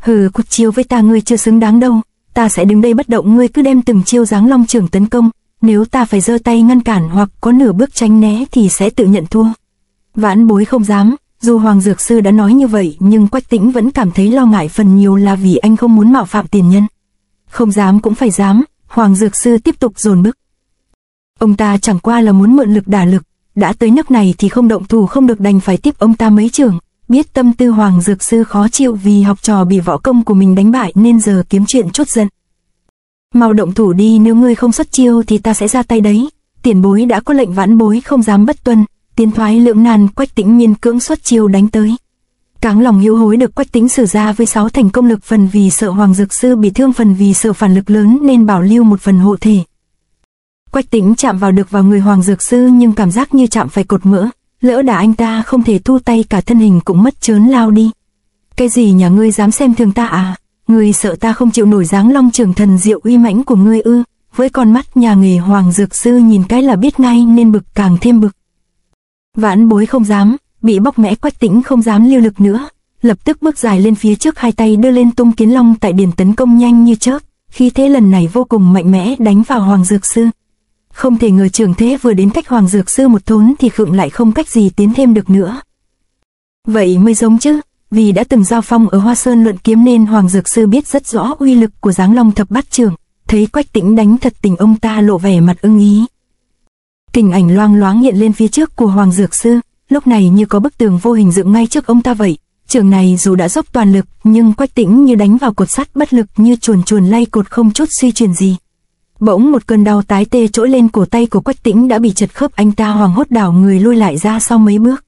Hừ, cút chiêu với ta ngươi chưa xứng đáng đâu, ta sẽ đứng đây bất động, ngươi cứ đem từng chiêu Giáng Long Trường tấn công. Nếu ta phải giơ tay ngăn cản hoặc có nửa bước tránh né thì sẽ tự nhận thua. Vãn bối không dám. Dù Hoàng Dược Sư đã nói như vậy nhưng Quách Tĩnh vẫn cảm thấy lo ngại, phần nhiều là vì anh không muốn mạo phạm tiền nhân. Không dám cũng phải dám, Hoàng Dược Sư tiếp tục dồn bức. Ông ta chẳng qua là muốn mượn lực đả lực, đã tới nước này thì không động thủ không được, đành phải tiếp ông ta mấy trường. Biết tâm tư Hoàng Dược Sư khó chịu vì học trò bị võ công của mình đánh bại nên giờ kiếm chuyện chốt giận. Mau động thủ đi, nếu ngươi không xuất chiêu thì ta sẽ ra tay đấy. Tiền bối đã có lệnh, vãn bối không dám bất tuân. Tiến thoái lưỡng nan, Quách Tĩnh miên cưỡng xuất chiêu đánh tới. Cáng Lòng Hiếu Hối được Quách Tĩnh sử ra với sáu thành công lực, phần vì sợ Hoàng Dược Sư bị thương, phần vì sợ phản lực lớn nên bảo lưu một phần hộ thể. Quách Tĩnh chạm vào được vào người Hoàng Dược Sư nhưng cảm giác như chạm phải cột mỡ, lỡ đả anh ta không thể thu tay, cả thân hình cũng mất chớn lao đi. Cái gì, nhà ngươi dám xem thường ta à? Ngươi sợ ta không chịu nổi Giáng Long Trường thần diệu uy mãnh của ngươi ư? Với con mắt nhà nghề Hoàng Dược Sư nhìn cái là biết ngay nên bực càng thêm bực. Vãn bối không dám. Bị bóc mẽ, Quách Tĩnh không dám lưu lực nữa, lập tức bước dài lên phía trước, hai tay đưa lên tung Kiến Long tại điển, tấn công nhanh như chớp, khi thế lần này vô cùng mạnh mẽ đánh vào Hoàng Dược Sư. Không thể ngờ trường thế vừa đến cách Hoàng Dược Sư một thốn thì khựng lại, không cách gì tiến thêm được nữa. Vậy mới giống chứ, vì đã từng giao phong ở Hoa Sơn luận kiếm nên Hoàng Dược Sư biết rất rõ uy lực của Giáng Long Thập Bát Trường. Thấy Quách Tĩnh đánh thật tình, ông ta lộ vẻ mặt ưng ý. Kình ảnh loang loáng hiện lên phía trước của Hoàng Dược Sư, lúc này như có bức tường vô hình dựng ngay trước ông ta vậy. Trường này dù đã dốc toàn lực nhưng Quách Tĩnh như đánh vào cột sắt, bất lực như chuồn chuồn lay cột, không chút suy chuyển gì. Bỗng một cơn đau tái tê trỗi lên cổ tay của Quách Tĩnh đã bị chật khớp, anh ta hoảng hốt đảo người lôi lại ra sau mấy bước.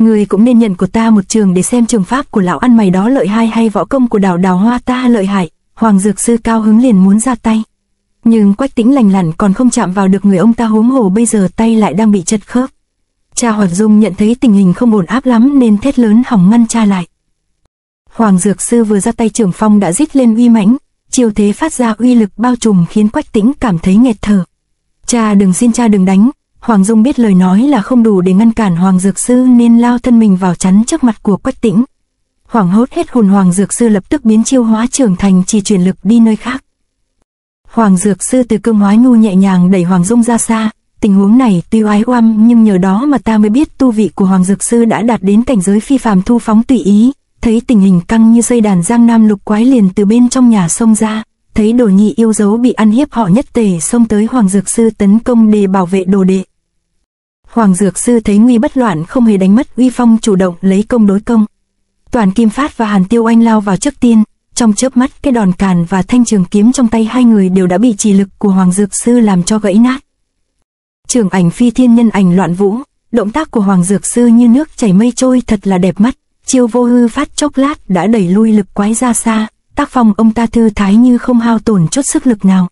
Người cũng nên nhận của ta một trường để xem trường pháp của lão ăn mày đó lợi hại hay võ công của Đào Đào Hoa ta lợi hại. Hoàng Dược Sư cao hứng liền muốn ra tay, nhưng Quách Tĩnh lành lặn còn không chạm vào được người ông ta, huống hồ bây giờ tay lại đang bị chật khớp. Cha Hoàng Dung nhận thấy tình hình không ổn áp lắm nên thét lớn hỏng ngăn cha lại. Hoàng Dược Sư vừa ra tay, trưởng phong đã rít lên uy mãnh, chiêu thế phát ra uy lực bao trùm khiến Quách Tĩnh cảm thấy nghẹt thở. Cha đừng, xin cha đừng đánh. Hoàng Dung biết lời nói là không đủ để ngăn cản Hoàng Dược Sư nên lao thân mình vào chắn trước mặt của Quách Tĩnh. Hoảng hốt hết hồn, Hoàng Dược Sư lập tức biến chiêu hóa trưởng thành chỉ chuyển lực đi nơi khác. Hoàng Dược Sư từ cương hóa nhu nhẹ nhàng đẩy Hoàng Dung ra xa. Tình huống này tuy oái oăm nhưng nhờ đó mà ta mới biết tu vị của Hoàng Dược Sư đã đạt đến cảnh giới phi phàm thu phóng tùy ý. Thấy tình hình căng như dây đàn, Giang Nam Lục Quái liền từ bên trong nhà xông ra. Thấy Đồ Nhị Yêu Dấu bị ăn hiếp, họ nhất tề xông tới Hoàng Dược Sư tấn công để bảo vệ đồ đệ. Hoàng Dược Sư thấy nguy bất loạn, không hề đánh mất uy phong, chủ động lấy công đối công. Toàn Kim Phát và Hàn Tiêu Anh lao vào trước tiên. Trong chớp mắt, cái đòn càn và thanh trường kiếm trong tay hai người đều đã bị chỉ lực của Hoàng Dược Sư làm cho gãy nát. Trường ảnh phi thiên, nhân ảnh loạn vũ, động tác của Hoàng Dược Sư như nước chảy mây trôi, thật là đẹp mắt. Chiêu vô hư phát chốc lát đã đẩy lui lực quái ra xa, tác phong ông ta thư thái như không hao tổn chút sức lực nào.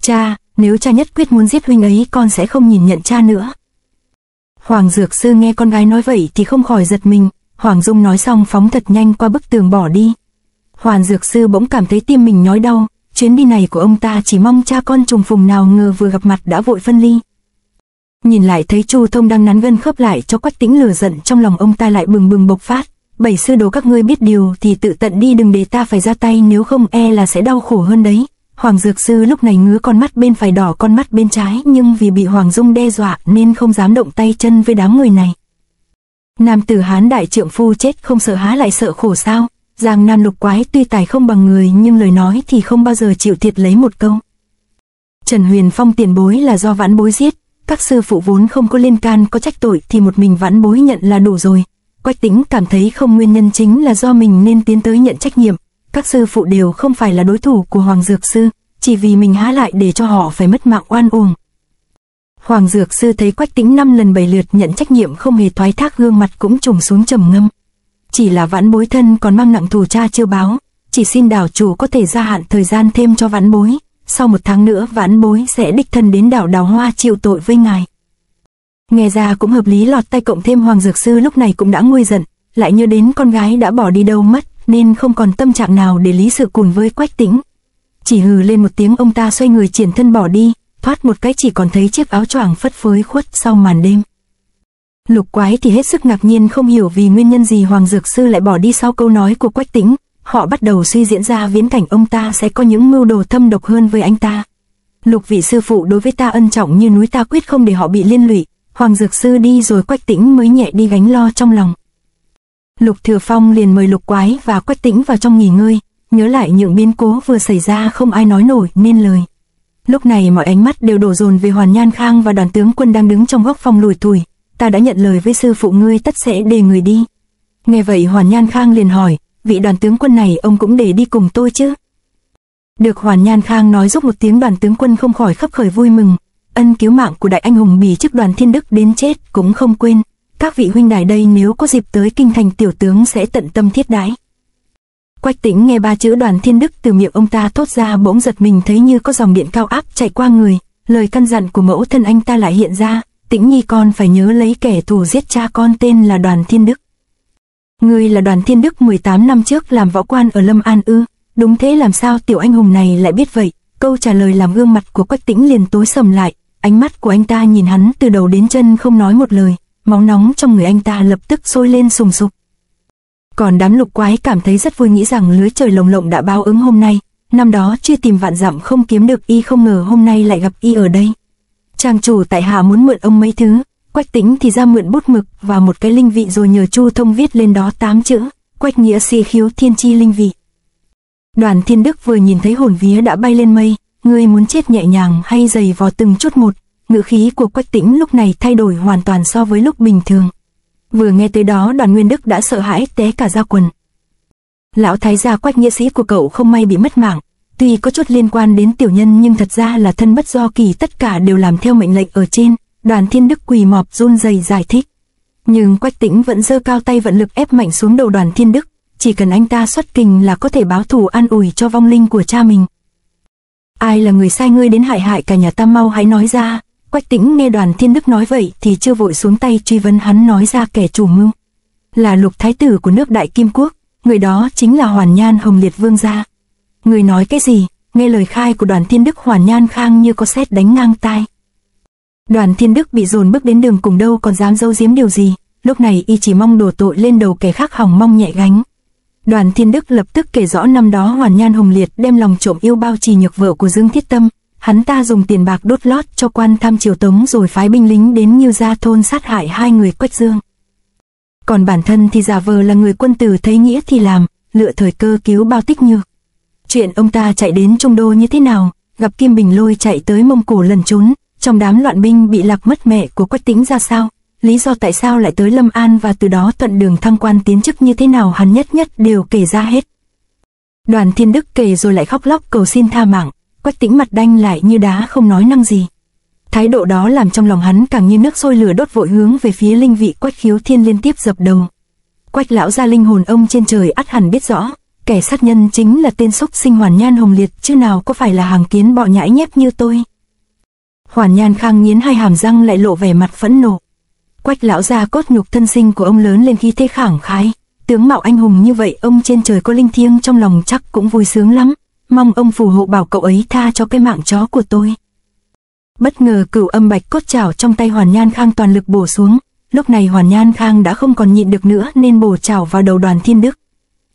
Cha, nếu cha nhất quyết muốn giết huynh ấy, con sẽ không nhìn nhận cha nữa. Hoàng Dược Sư nghe con gái nói vậy thì không khỏi giật mình. Hoàng Dung nói xong phóng thật nhanh qua bức tường bỏ đi. Hoàng Dược Sư bỗng cảm thấy tim mình nhói đau. Chuyến đi này của ông ta chỉ mong cha con trùng phùng, nào ngờ vừa gặp mặt đã vội phân ly. Nhìn lại thấy Chu Thông đang nắn gân khớp lại cho Quách Tĩnh, lửa giận trong lòng ông ta lại bừng bừng bộc phát. Bảy sư đồ các ngươi biết điều thì tự tận đi, đừng để ta phải ra tay, nếu không e là sẽ đau khổ hơn đấy. Hoàng Dược Sư lúc này ngứa con mắt bên phải đỏ con mắt bên trái, nhưng vì bị Hoàng Dung đe dọa nên không dám động tay chân với đám người này. Nam tử Hán đại trượng phu chết không sợ há lại sợ khổ sao? Giang Nam Lục Quái tuy tài không bằng người nhưng lời nói thì không bao giờ chịu thiệt lấy một câu. Trần Huyền Phong tiền bối là do vãn bối giết, các sư phụ vốn không có liên can, có trách tội thì một mình vãn bối nhận là đủ rồi. Quách Tĩnh cảm thấy không nguyên nhân chính là do mình nên tiến tới nhận trách nhiệm. Các sư phụ đều không phải là đối thủ của Hoàng Dược Sư, chỉ vì mình há lại để cho họ phải mất mạng oan uổng. Hoàng Dược Sư thấy Quách Tĩnh năm lần bảy lượt nhận trách nhiệm không hề thoái thác, gương mặt cũng trùng xuống trầm ngâm. Chỉ là vãn bối thân còn mang nặng thù cha chưa báo, chỉ xin đảo chủ có thể gia hạn thời gian thêm cho vãn bối. Sau một tháng nữa vãn bối sẽ đích thân đến đảo Đào Hoa chịu tội với ngài. Nghe ra cũng hợp lý, lọt tay, cộng thêm Hoàng Dược Sư lúc này cũng đã nguôi giận, lại nhớ đến con gái đã bỏ đi đâu mất nên không còn tâm trạng nào để lý sự cùn với Quách Tĩnh. Chỉ hừ lên một tiếng, ông ta xoay người triển thân bỏ đi, thoát một cái chỉ còn thấy chiếc áo choàng phất phới khuất sau màn đêm. Lục Quái thì hết sức ngạc nhiên, không hiểu vì nguyên nhân gì Hoàng Dược Sư lại bỏ đi sau câu nói của Quách Tĩnh. Họ bắt đầu suy diễn ra viễn cảnh ông ta sẽ có những mưu đồ thâm độc hơn với anh ta. Lục vị sư phụ đối với ta ân trọng như núi, ta quyết không để họ bị liên lụy. Hoàng Dược Sư đi rồi Quách Tĩnh mới nhẹ đi gánh lo trong lòng. Lục Thừa Phong liền mời Lục Quái và Quách Tĩnh vào trong nghỉ ngơi, nhớ lại những biến cố vừa xảy ra không ai nói nổi nên lời. Lúc này mọi ánh mắt đều đổ dồn về Hoàn Nhan Khang và đoàn tướng quân đang đứng trong góc phòng lùi thủi. Ta đã nhận lời với sư phụ ngươi, tất sẽ để người đi. Nghe vậy Hoàn Nhan Khang liền hỏi, vị đoàn tướng quân này ông cũng để đi cùng tôi chứ? Được Hoàn Nhan Khang nói giúp một tiếng, đoàn tướng quân không khỏi khấp khởi vui mừng. Ân cứu mạng của đại anh hùng bỉ chức Đoàn Thiên Đức đến chết cũng không quên. Các vị huynh đài đây nếu có dịp tới kinh thành, tiểu tướng sẽ tận tâm thiết đãi. Quách Tĩnh nghe ba chữ Đoàn Thiên Đức từ miệng ông ta thốt ra bỗng giật mình, thấy như có dòng điện cao áp chạy qua người. Lời căn dặn của mẫu thân anh ta lại hiện ra, Tĩnh nhi con phải nhớ lấy kẻ thù giết cha con tên là Đoàn Thiên Đức. Ngươi là Đoàn Thiên Đức mười tám năm trước làm võ quan ở Lâm An ư? Đúng thế, làm sao tiểu anh hùng này lại biết vậy? Câu trả lời làm gương mặt của Quách Tĩnh liền tối sầm lại. Ánh mắt của anh ta nhìn hắn từ đầu đến chân không nói một lời, máu nóng trong người anh ta lập tức sôi lên sùng sục. Còn đám Lục Quái cảm thấy rất vui, nghĩ rằng lưới trời lồng lộng đã báo ứng hôm nay. Năm đó chưa tìm vạn dặm không kiếm được y, không ngờ hôm nay lại gặp y ở đây. Trang chủ tại hạ muốn mượn ông mấy thứ. Quách Tĩnh thì ra mượn bút mực và một cái linh vị rồi nhờ Chu Thông viết lên đó tám chữ Quách Nghĩa Sĩ Khiếu Thiên Chi Linh Vị. Đoàn Thiên Đức vừa nhìn thấy hồn vía đã bay lên mây. Ngươi muốn chết nhẹ nhàng hay giày vò từng chút một? Ngữ khí của Quách Tĩnh lúc này thay đổi hoàn toàn so với lúc bình thường. Vừa nghe tới đó Đoàn Nguyên Đức đã sợ hãi té cả ra quần. Lão thái gia Quách Nghĩa Sĩ của cậu không may bị mất mạng, tuy có chút liên quan đến tiểu nhân nhưng thật ra là thân bất do kỳ, tất cả đều làm theo mệnh lệnh ở trên. Đoàn Thiên Đức quỳ mọp run rẩy giải thích. Nhưng Quách Tĩnh vẫn giơ cao tay vận lực ép mạnh xuống đầu Đoàn Thiên Đức. Chỉ cần anh ta xuất kình là có thể báo thù an ủi cho vong linh của cha mình. Ai là người sai ngươi đến hại hại cả nhà ta, mau hãy nói ra. Quách Tĩnh nghe Đoàn Thiên Đức nói vậy thì chưa vội xuống tay truy vấn hắn, nói ra kẻ chủ mưu là Lục thái tử của nước Đại Kim Quốc. Người đó chính là Hoàn Nhan Hồng Liệt Vương gia. Người nói cái gì? Nghe lời khai của Đoàn Thiên Đức, Hoàn Nhan Khang như có sét đánh ngang tai. Đoàn Thiên Đức bị dồn bước đến đường cùng đâu còn dám giấu giếm điều gì, lúc này y chỉ mong đổ tội lên đầu kẻ khác, hỏng mong nhẹ gánh. Đoàn Thiên Đức lập tức kể rõ năm đó Hoàn Nhan Hồng Liệt đem lòng trộm yêu Bao Trì Nhược, vợ của Dương Thiết Tâm, hắn ta dùng tiền bạc đốt lót cho quan tham triều Tống rồi phái binh lính đến Ngưu Gia thôn sát hại hai người Quách Dương. Còn bản thân thì giả vờ là người quân tử, thấy nghĩa thì làm, lựa thời cơ cứu Bao Tích Nhược. Chuyện ông ta chạy đến Trung Đô như thế nào, gặp Kim Bình Lôi chạy tới Mông Cổ lần trốn, trong đám loạn binh bị lạc mất mẹ của Quách Tĩnh ra sao, lý do tại sao lại tới Lâm An và từ đó thuận đường thăng quan tiến chức như thế nào, hắn nhất nhất đều kể ra hết. Đoàn Thiên Đức kể rồi lại khóc lóc cầu xin tha mạng, Quách Tĩnh mặt đanh lại như đá không nói năng gì. Thái độ đó làm trong lòng hắn càng như nước sôi lửa đốt, vội hướng về phía linh vị Quách Khiếu Thiên liên tiếp dập đầu. Quách lão gia linh hồn ông trên trời ắt hẳn biết rõ, kẻ sát nhân chính là tên xúc sinh Hoàn Nhan Hồng Liệt chứ nào có phải là hàng kiến bọ nhãi nhép như tôi. Hoàn Nhan Khang nghiến hai hàm răng lại lộ vẻ mặt phẫn nộ. Quách lão gia cốt nhục thân sinh của ông lớn lên khi thế khẳng khái, tướng mạo anh hùng như vậy, ông trên trời có linh thiêng trong lòng chắc cũng vui sướng lắm, mong ông phù hộ bảo cậu ấy tha cho cái mạng chó của tôi. Bất ngờ cửu âm bạch cốt chảo trong tay Hoàn Nhan Khang toàn lực bổ xuống, lúc này Hoàn Nhan Khang đã không còn nhịn được nữa nên bổ chảo vào đầu Đoàn Thiên Đức.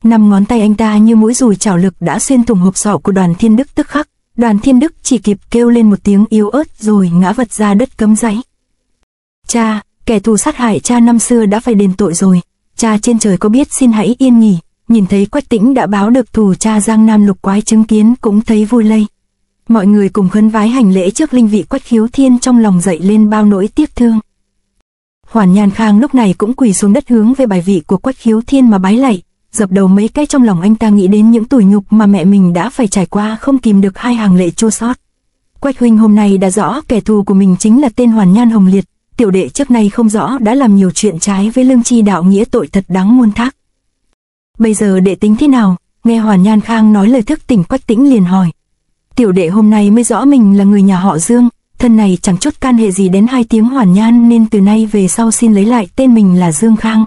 Năm ngón tay anh ta như mũi dùi chảo lực đã xuyên thủng hộp sọ của Đoàn Thiên Đức, tức khắc Đoàn Thiên Đức chỉ kịp kêu lên một tiếng yếu ớt rồi ngã vật ra đất cấm rẫy. Cha, kẻ thù sát hại cha năm xưa đã phải đền tội rồi, cha trên trời có biết, xin hãy yên nghỉ. Nhìn thấy Quách Tĩnh đã báo được thù, cha Giang Nam lục quái chứng kiến cũng thấy vui lây. Mọi người cùng khấn vái hành lễ trước linh vị Quách Khiếu Thiên, trong lòng dậy lên bao nỗi tiếc thương. Hoàn Nhan Khang lúc này cũng quỳ xuống đất hướng về bài vị của Quách Khiếu Thiên mà bái lạy, dập đầu mấy cái. Trong lòng anh ta nghĩ đến những tủi nhục mà mẹ mình đã phải trải qua, không kìm được hai hàng lệ chua xót. Quách huynh hôm nay đã rõ kẻ thù của mình chính là tên Hoàn Nhan Hồng Liệt, tiểu đệ trước nay không rõ đã làm nhiều chuyện trái với lương tri đạo nghĩa, tội thật đáng muôn thác. Bây giờ đệ tính thế nào? Nghe Hoàn Nhan Khang nói lời thức tỉnh, Quách Tĩnh liền hỏi. Tiểu đệ hôm nay mới rõ mình là người nhà họ Dương, thân này chẳng chút can hệ gì đến hai tiếng Hoàn Nhan, nên từ nay về sau xin lấy lại tên mình là Dương Khang.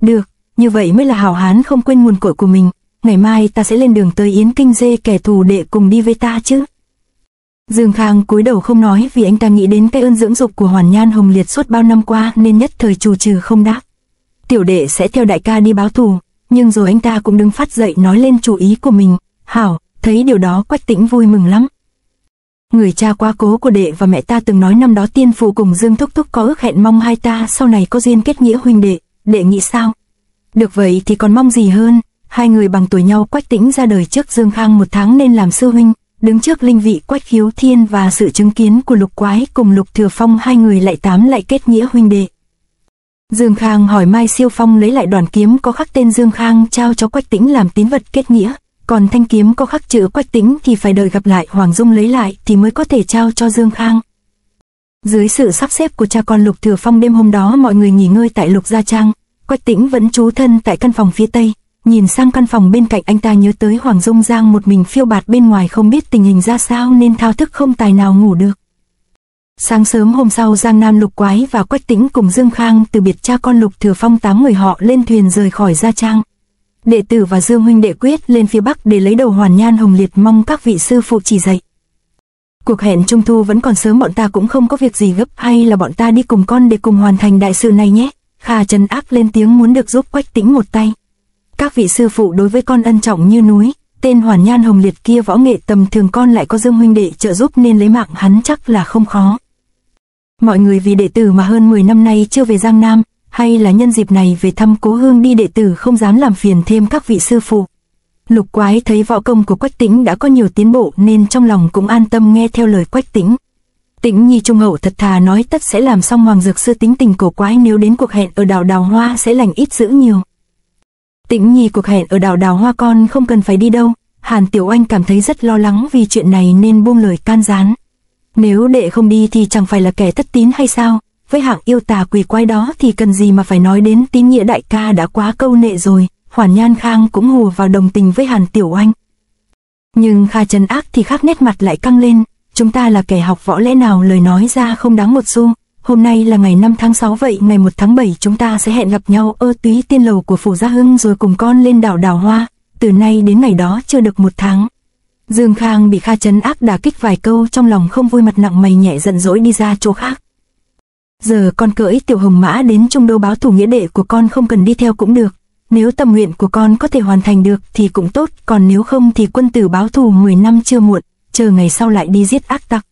Được, như vậy mới là hảo hán không quên nguồn cội của mình, ngày mai ta sẽ lên đường tới Yến Kinh Dê, kẻ thù đệ cùng đi với ta chứ. Dương Khang cúi đầu không nói, vì anh ta nghĩ đến cái ơn dưỡng dục của Hoàn Nhan Hồng Liệt suốt bao năm qua nên nhất thời trù trừ không đáp. Tiểu đệ sẽ theo đại ca đi báo thù, nhưng rồi anh ta cũng đứng phát dậy nói lên chủ ý của mình. Hảo, thấy điều đó Quách Tĩnh vui mừng lắm. Người cha quá cố của đệ và mẹ ta từng nói năm đó tiên phụ cùng Dương thúc thúc có ước hẹn, mong hai ta sau này có duyên kết nghĩa huynh đệ, đệ nghĩ sao? Được vậy thì còn mong gì hơn, hai người bằng tuổi nhau. Quách Tĩnh ra đời trước Dương Khang một tháng nên làm sư huynh, đứng trước linh vị Quách Khiếu Thiên và sự chứng kiến của lục quái cùng Lục Thừa Phong, hai người lại tám lại kết nghĩa huynh đệ. Dương Khang hỏi Mai Siêu Phong lấy lại đoàn kiếm có khắc tên Dương Khang trao cho Quách Tĩnh làm tín vật kết nghĩa, còn thanh kiếm có khắc chữ Quách Tĩnh thì phải đợi gặp lại Hoàng Dung lấy lại thì mới có thể trao cho Dương Khang. Dưới sự sắp xếp của cha con Lục Thừa Phong, đêm hôm đó mọi người nghỉ ngơi tại Lục Gia Trang, Quách Tĩnh vẫn trú thân tại căn phòng phía tây. Nhìn sang căn phòng bên cạnh, anh ta nhớ tới Hoàng Dung Giang một mình phiêu bạt bên ngoài không biết tình hình ra sao nên thao thức không tài nào ngủ được. Sáng sớm hôm sau, Giang Nam lục quái và Quách Tĩnh cùng Dương Khang từ biệt cha con Lục Thừa Phong, tám người họ lên thuyền rời khỏi Gia Trang. Đệ tử và Dương huynh đệ quyết lên phía Bắc để lấy đầu Hoàn Nhan Hồng Liệt, mong các vị sư phụ chỉ dạy. Cuộc hẹn trung thu vẫn còn sớm, bọn ta cũng không có việc gì gấp, hay là bọn ta đi cùng con để cùng hoàn thành đại sự này nhé. Kha Trần Ác lên tiếng muốn được giúp Quách Tĩnh một tay. Các vị sư phụ đối với con ân trọng như núi, tên Hoàn Nhan Hồng Liệt kia võ nghệ tầm thường, con lại có Dương huynh đệ trợ giúp nên lấy mạng hắn chắc là không khó. Mọi người vì đệ tử mà hơn mười năm nay chưa về Giang Nam, hay là nhân dịp này về thăm cố hương đi, đệ tử không dám làm phiền thêm các vị sư phụ. Lục quái thấy võ công của Quách Tĩnh đã có nhiều tiến bộ nên trong lòng cũng an tâm nghe theo lời Quách Tĩnh. Tĩnh nhi trung hậu thật thà, nói tất sẽ làm xong. Hoàng Dược Sư tính tình cổ quái, nếu đến cuộc hẹn ở đảo Đào Hoa sẽ lành ít dữ nhiều. Tĩnh nhi, cuộc hẹn ở đảo Đào Hoa con không cần phải đi đâu. Hàn Tiểu Anh cảm thấy rất lo lắng vì chuyện này nên buông lời can gián. Nếu đệ không đi thì chẳng phải là kẻ thất tín hay sao? Với hạng yêu tà quỷ quái đó thì cần gì mà phải nói đến tín nghĩa, đại ca đã quá câu nệ rồi. Hoàn Nhan Khang cũng hùa vào đồng tình với Hàn Tiểu Anh. Nhưng Kha Trần Ác thì khác, nét mặt lại căng lên. Chúng ta là kẻ học võ, lẽ nào lời nói ra không đáng một xu. Hôm nay là ngày năm tháng sáu, vậy ngày một tháng bảy chúng ta sẽ hẹn gặp nhau ở Túy Tiên Lầu của Phủ Gia Hưng, rồi cùng con lên đảo Đào Hoa. Từ nay đến ngày đó chưa được một tháng, Dương Khang bị Kha Trấn Ác đả kích vài câu, trong lòng không vui, mặt nặng mày nhẹ, giận dỗi đi ra chỗ khác. Giờ con cưỡi tiểu hồng mã đến Trung Đô báo thù nghĩa đệ của con, không cần đi theo cũng được. Nếu tâm nguyện của con có thể hoàn thành được thì cũng tốt, còn nếu không thì quân tử báo thù mười năm chưa muộn, chờ ngày sau lại đi giết ác tặc.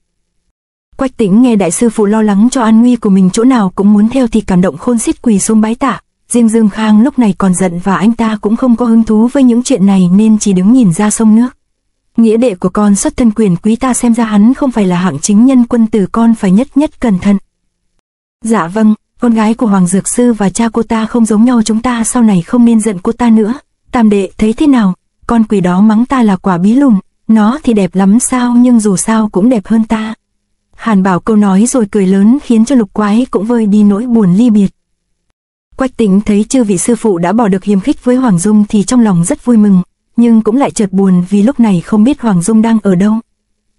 Quách Tĩnh nghe đại sư phụ lo lắng cho an nguy của mình, chỗ nào cũng muốn theo thì cảm động khôn xiết, quỳ xuống bái tạ. Riêng Dương Khang lúc này còn giận, và anh ta cũng không có hứng thú với những chuyện này nên chỉ đứng nhìn ra sông nước. Nghĩa đệ của con xuất thân quyền quý, ta xem ra hắn không phải là hạng chính nhân quân tử, con phải nhất nhất cẩn thận. Dạ vâng, con gái của Hoàng Dược Sư và cha cô ta không giống nhau, chúng ta sau này không nên giận cô ta nữa. Tam đệ thấy thế nào? Con quỷ đó mắng ta là quả bí lùm, nó thì đẹp lắm sao nhưng dù sao cũng đẹp hơn ta. Hàn Bảo câu nói rồi cười lớn, khiến cho Lục Quái cũng vơi đi nỗi buồn ly biệt. Quách Tĩnh thấy chư vị sư phụ đã bỏ được hiềm khích với Hoàng Dung thì trong lòng rất vui mừng, nhưng cũng lại chợt buồn vì lúc này không biết Hoàng Dung đang ở đâu.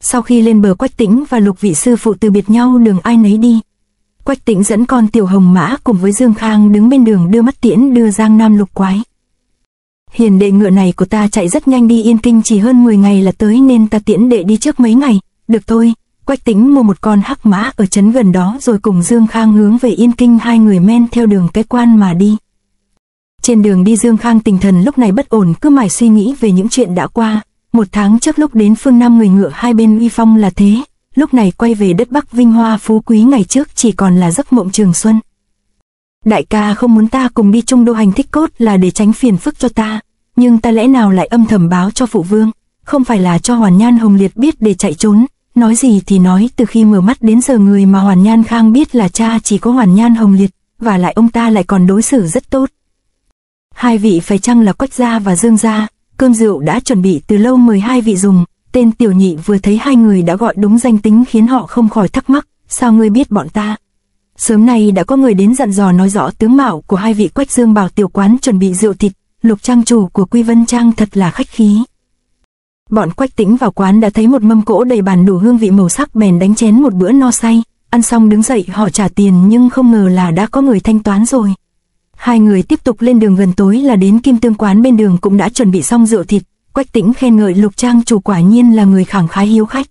Sau khi lên bờ, Quách Tĩnh và Lục vị sư phụ từ biệt nhau, đường ai nấy đi. Quách Tĩnh dẫn con tiểu hồng mã cùng với Dương Khang đứng bên đường, đưa mắt tiễn đưa Giang Nam Lục Quái. Hiền đệ, ngựa này của ta chạy rất nhanh, đi Yên Kinh chỉ hơn mười ngày là tới nên ta tiễn đệ đi trước mấy ngày. Được thôi. Quách Tĩnh mua một con hắc mã ở trấn gần đó rồi cùng Dương Khang hướng về Yên Kinh, hai người men theo đường cái quan mà đi. Trên đường đi, Dương Khang tinh thần lúc này bất ổn, cứ mải suy nghĩ về những chuyện đã qua. Một tháng trước lúc đến phương Nam, người ngựa hai bên uy phong là thế, lúc này quay về đất Bắc vinh hoa phú quý ngày trước chỉ còn là giấc mộng trường xuân. Đại ca không muốn ta cùng đi Trung Đô hành thích cốt là để tránh phiền phức cho ta, nhưng ta lẽ nào lại âm thầm báo cho phụ vương, không phải là cho Hoàn Nhan Hồng Liệt biết để chạy trốn. Nói gì thì nói, từ khi mở mắt đến giờ người mà Hoàn Nhan Khang biết là cha chỉ có Hoàn Nhan Hồng Liệt, và lại ông ta lại còn đối xử rất tốt. Hai vị phải chăng là Quách gia và Dương gia? Cơm rượu đã chuẩn bị từ lâu mời hai vị dùng. Tên tiểu nhị vừa thấy hai người đã gọi đúng danh tính khiến họ không khỏi thắc mắc, sao ngươi biết bọn ta? Sớm nay đã có người đến dặn dò nói rõ tướng mạo của hai vị. Quách Dương bảo tiểu quán chuẩn bị rượu thịt, Lục trang chủ của Quy Vân Trang thật là khách khí. Bọn Quách Tĩnh vào quán đã thấy một mâm cỗ đầy bàn đủ hương vị màu sắc, bèn đánh chén một bữa no say. Ăn xong đứng dậy họ trả tiền, nhưng không ngờ là đã có người thanh toán rồi. Hai người tiếp tục lên đường, gần tối là đến Kim Tương quán, bên đường cũng đã chuẩn bị xong rượu thịt. Quách Tĩnh khen ngợi Lục trang chủ quả nhiên là người khẳng khái hiếu khách.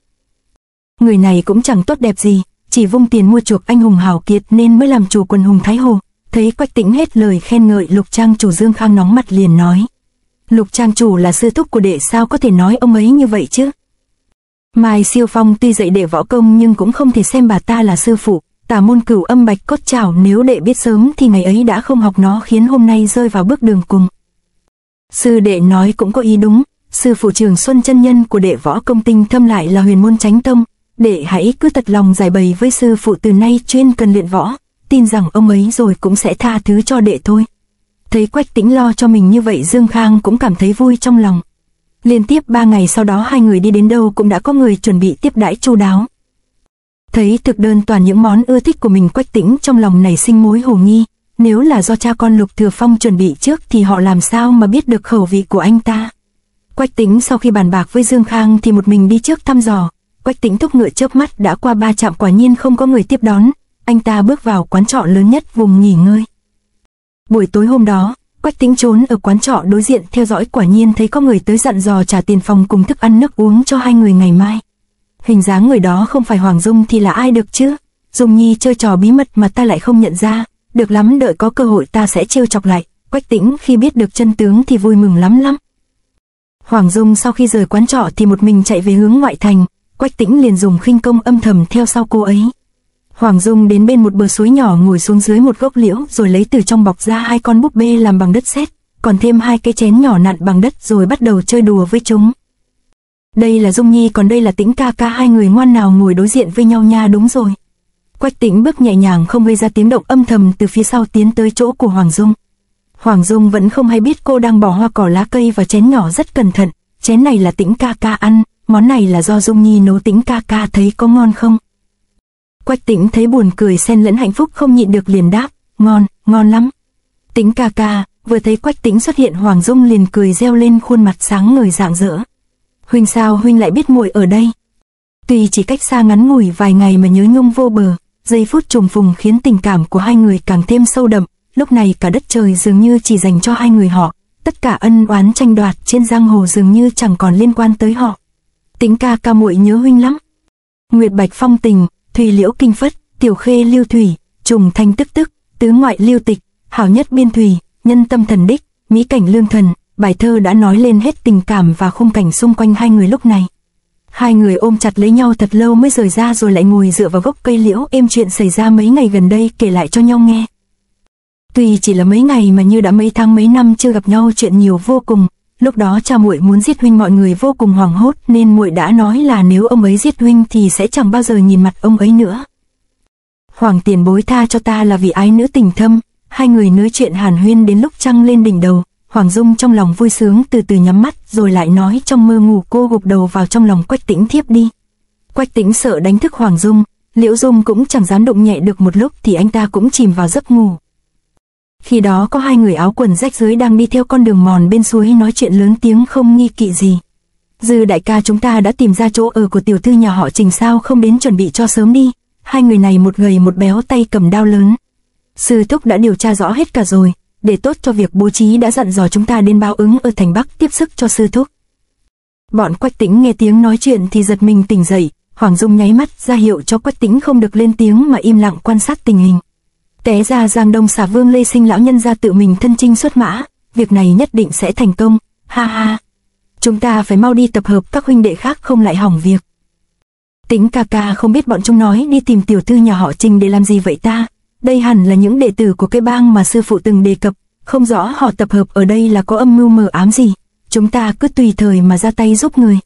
Người này cũng chẳng tốt đẹp gì, chỉ vung tiền mua chuộc anh hùng hào kiệt nên mới làm chủ quần hùng Thái Hồ. Thấy Quách Tĩnh hết lời khen ngợi Lục trang chủ, Dương Khang nóng mặt liền nói: Lục trang chủ là sư thúc của đệ, sao có thể nói ông ấy như vậy chứ? Mai Siêu Phong tuy dạy đệ võ công nhưng cũng không thể xem bà ta là sư phụ. Tả môn cửu âm bạch cốt chảo, nếu đệ biết sớm thì ngày ấy đã không học nó, khiến hôm nay rơi vào bước đường cùng. Sư đệ nói cũng có ý đúng, sư phụ Trường Xuân chân nhân của đệ võ công tinh thâm lại là huyền môn chánh tông. Đệ hãy cứ thật lòng giải bày với sư phụ, từ nay chuyên cần luyện võ, tin rằng ông ấy rồi cũng sẽ tha thứ cho đệ thôi. Thấy Quách Tĩnh lo cho mình như vậy, Dương Khang cũng cảm thấy vui trong lòng. Liên tiếp ba ngày sau đó, hai người đi đến đâu cũng đã có người chuẩn bị tiếp đãi chu đáo. Thấy thực đơn toàn những món ưa thích của mình, Quách Tĩnh trong lòng nảy sinh mối hồ nghi. Nếu là do cha con Lục Thừa Phong chuẩn bị trước thì họ làm sao mà biết được khẩu vị của anh ta. Quách Tĩnh sau khi bàn bạc với Dương Khang thì một mình đi trước thăm dò. Quách Tĩnh thúc ngựa chớp mắt đã qua ba trạm, quả nhiên không có người tiếp đón. Anh ta bước vào quán trọ lớn nhất vùng nghỉ ngơi. Buổi tối hôm đó, Quách Tĩnh trốn ở quán trọ đối diện theo dõi, quả nhiên thấy có người tới dặn dò trả tiền phòng cùng thức ăn nước uống cho hai người ngày mai. Hình dáng người đó không phải Hoàng Dung thì là ai được chứ? Dung Nhi chơi trò bí mật mà ta lại không nhận ra, được lắm, đợi có cơ hội ta sẽ trêu chọc lại. Quách Tĩnh khi biết được chân tướng thì vui mừng lắm lắm. Hoàng Dung sau khi rời quán trọ thì một mình chạy về hướng ngoại thành, Quách Tĩnh liền dùng khinh công âm thầm theo sau cô ấy. Hoàng Dung đến bên một bờ suối nhỏ, ngồi xuống dưới một gốc liễu rồi lấy từ trong bọc ra hai con búp bê làm bằng đất sét, còn thêm hai cái chén nhỏ nặn bằng đất rồi bắt đầu chơi đùa với chúng. Đây là Dung Nhi, còn đây là Tĩnh ca ca, hai người ngoan nào ngồi đối diện với nhau nha. Đúng rồi. Quách Tĩnh bước nhẹ nhàng không gây ra tiếng động, âm thầm từ phía sau tiến tới chỗ của Hoàng Dung. Hoàng Dung vẫn không hay biết cô đang bỏ hoa cỏ lá cây vào chén nhỏ rất cẩn thận. Chén này là Tĩnh ca ca ăn, món này là do Dung Nhi nấu. Tĩnh ca ca thấy có ngon không? Quách Tĩnh thấy buồn cười xen lẫn hạnh phúc, không nhịn được liền đáp: Ngon, ngon lắm. Tĩnh ca ca. Vừa thấy Quách Tĩnh xuất hiện, Hoàng Dung liền cười reo lên, khuôn mặt sáng ngời rạng rỡ. Huynh, sao huynh lại biết muội ở đây? Tuy chỉ cách xa ngắn ngủi vài ngày mà nhớ nhung vô bờ, giây phút trùng phùng khiến tình cảm của hai người càng thêm sâu đậm. Lúc này cả đất trời dường như chỉ dành cho hai người họ, tất cả ân oán tranh đoạt trên giang hồ dường như chẳng còn liên quan tới họ. Tĩnh ca ca muội nhớ huynh lắm. Nguyệt Bạch phong tình, Thùy Liễu kinh phất, Tiểu Khê lưu thủy, Trùng Thanh tức tức, tứ ngoại lưu tịch, hảo nhất biên thùy, nhân tâm thần đích, mỹ cảnh lương thần. Bài thơ đã nói lên hết tình cảm và khung cảnh xung quanh hai người lúc này. Hai người ôm chặt lấy nhau thật lâu mới rời ra, rồi lại ngồi dựa vào gốc cây liễu êm chuyện xảy ra mấy ngày gần đây kể lại cho nhau nghe. Tuy chỉ là mấy ngày mà như đã mấy tháng mấy năm chưa gặp nhau, chuyện nhiều vô cùng. Lúc đó cha muội muốn giết huynh, mọi người vô cùng hoảng hốt, nên muội đã nói là nếu ông ấy giết huynh thì sẽ chẳng bao giờ nhìn mặt ông ấy nữa. Hoàng tiền bối tha cho ta là vì ái nữ tình thâm. Hai người nói chuyện hàn huyên đến lúc trăng lên đỉnh đầu. Hoàng Dung trong lòng vui sướng từ từ nhắm mắt, rồi lại nói trong mơ ngủ cô gục đầu vào trong lòng Quách Tĩnh thiếp đi. Quách Tĩnh sợ đánh thức Hoàng Dung, Liễu Dung cũng chẳng dám động nhẹ. Được một lúc thì anh ta cũng chìm vào giấc ngủ. Khi đó có hai người áo quần rách rưới đang đi theo con đường mòn bên suối nói chuyện lớn tiếng không nghi kỵ gì. Dư đại ca, chúng ta đã tìm ra chỗ ở của tiểu thư nhà họ Trình, sao không đến chuẩn bị cho sớm đi. Hai người này một gầy một béo tay cầm đao lớn. Sư thúc đã điều tra rõ hết cả rồi, để tốt cho việc bố trí đã dặn dò chúng ta đến báo ứng ở thành Bắc tiếp sức cho sư thúc. Bọn Quách Tĩnh nghe tiếng nói chuyện thì giật mình tỉnh dậy. Hoàng Dung nháy mắt ra hiệu cho Quách Tĩnh không được lên tiếng mà im lặng quan sát tình hình. Té ra Giang Đông xà vương Lê Sinh lão nhân ra tự mình thân chinh xuất mã, việc này nhất định sẽ thành công, ha ha. Chúng ta phải mau đi tập hợp các huynh đệ khác không lại hỏng việc. Tĩnh ca ca, không biết bọn chúng nói đi tìm tiểu thư nhà họ Trình để làm gì vậy ta? Đây hẳn là những đệ tử của cái bang mà sư phụ từng đề cập, không rõ họ tập hợp ở đây là có âm mưu mờ ám gì, chúng ta cứ tùy thời mà ra tay giúp người.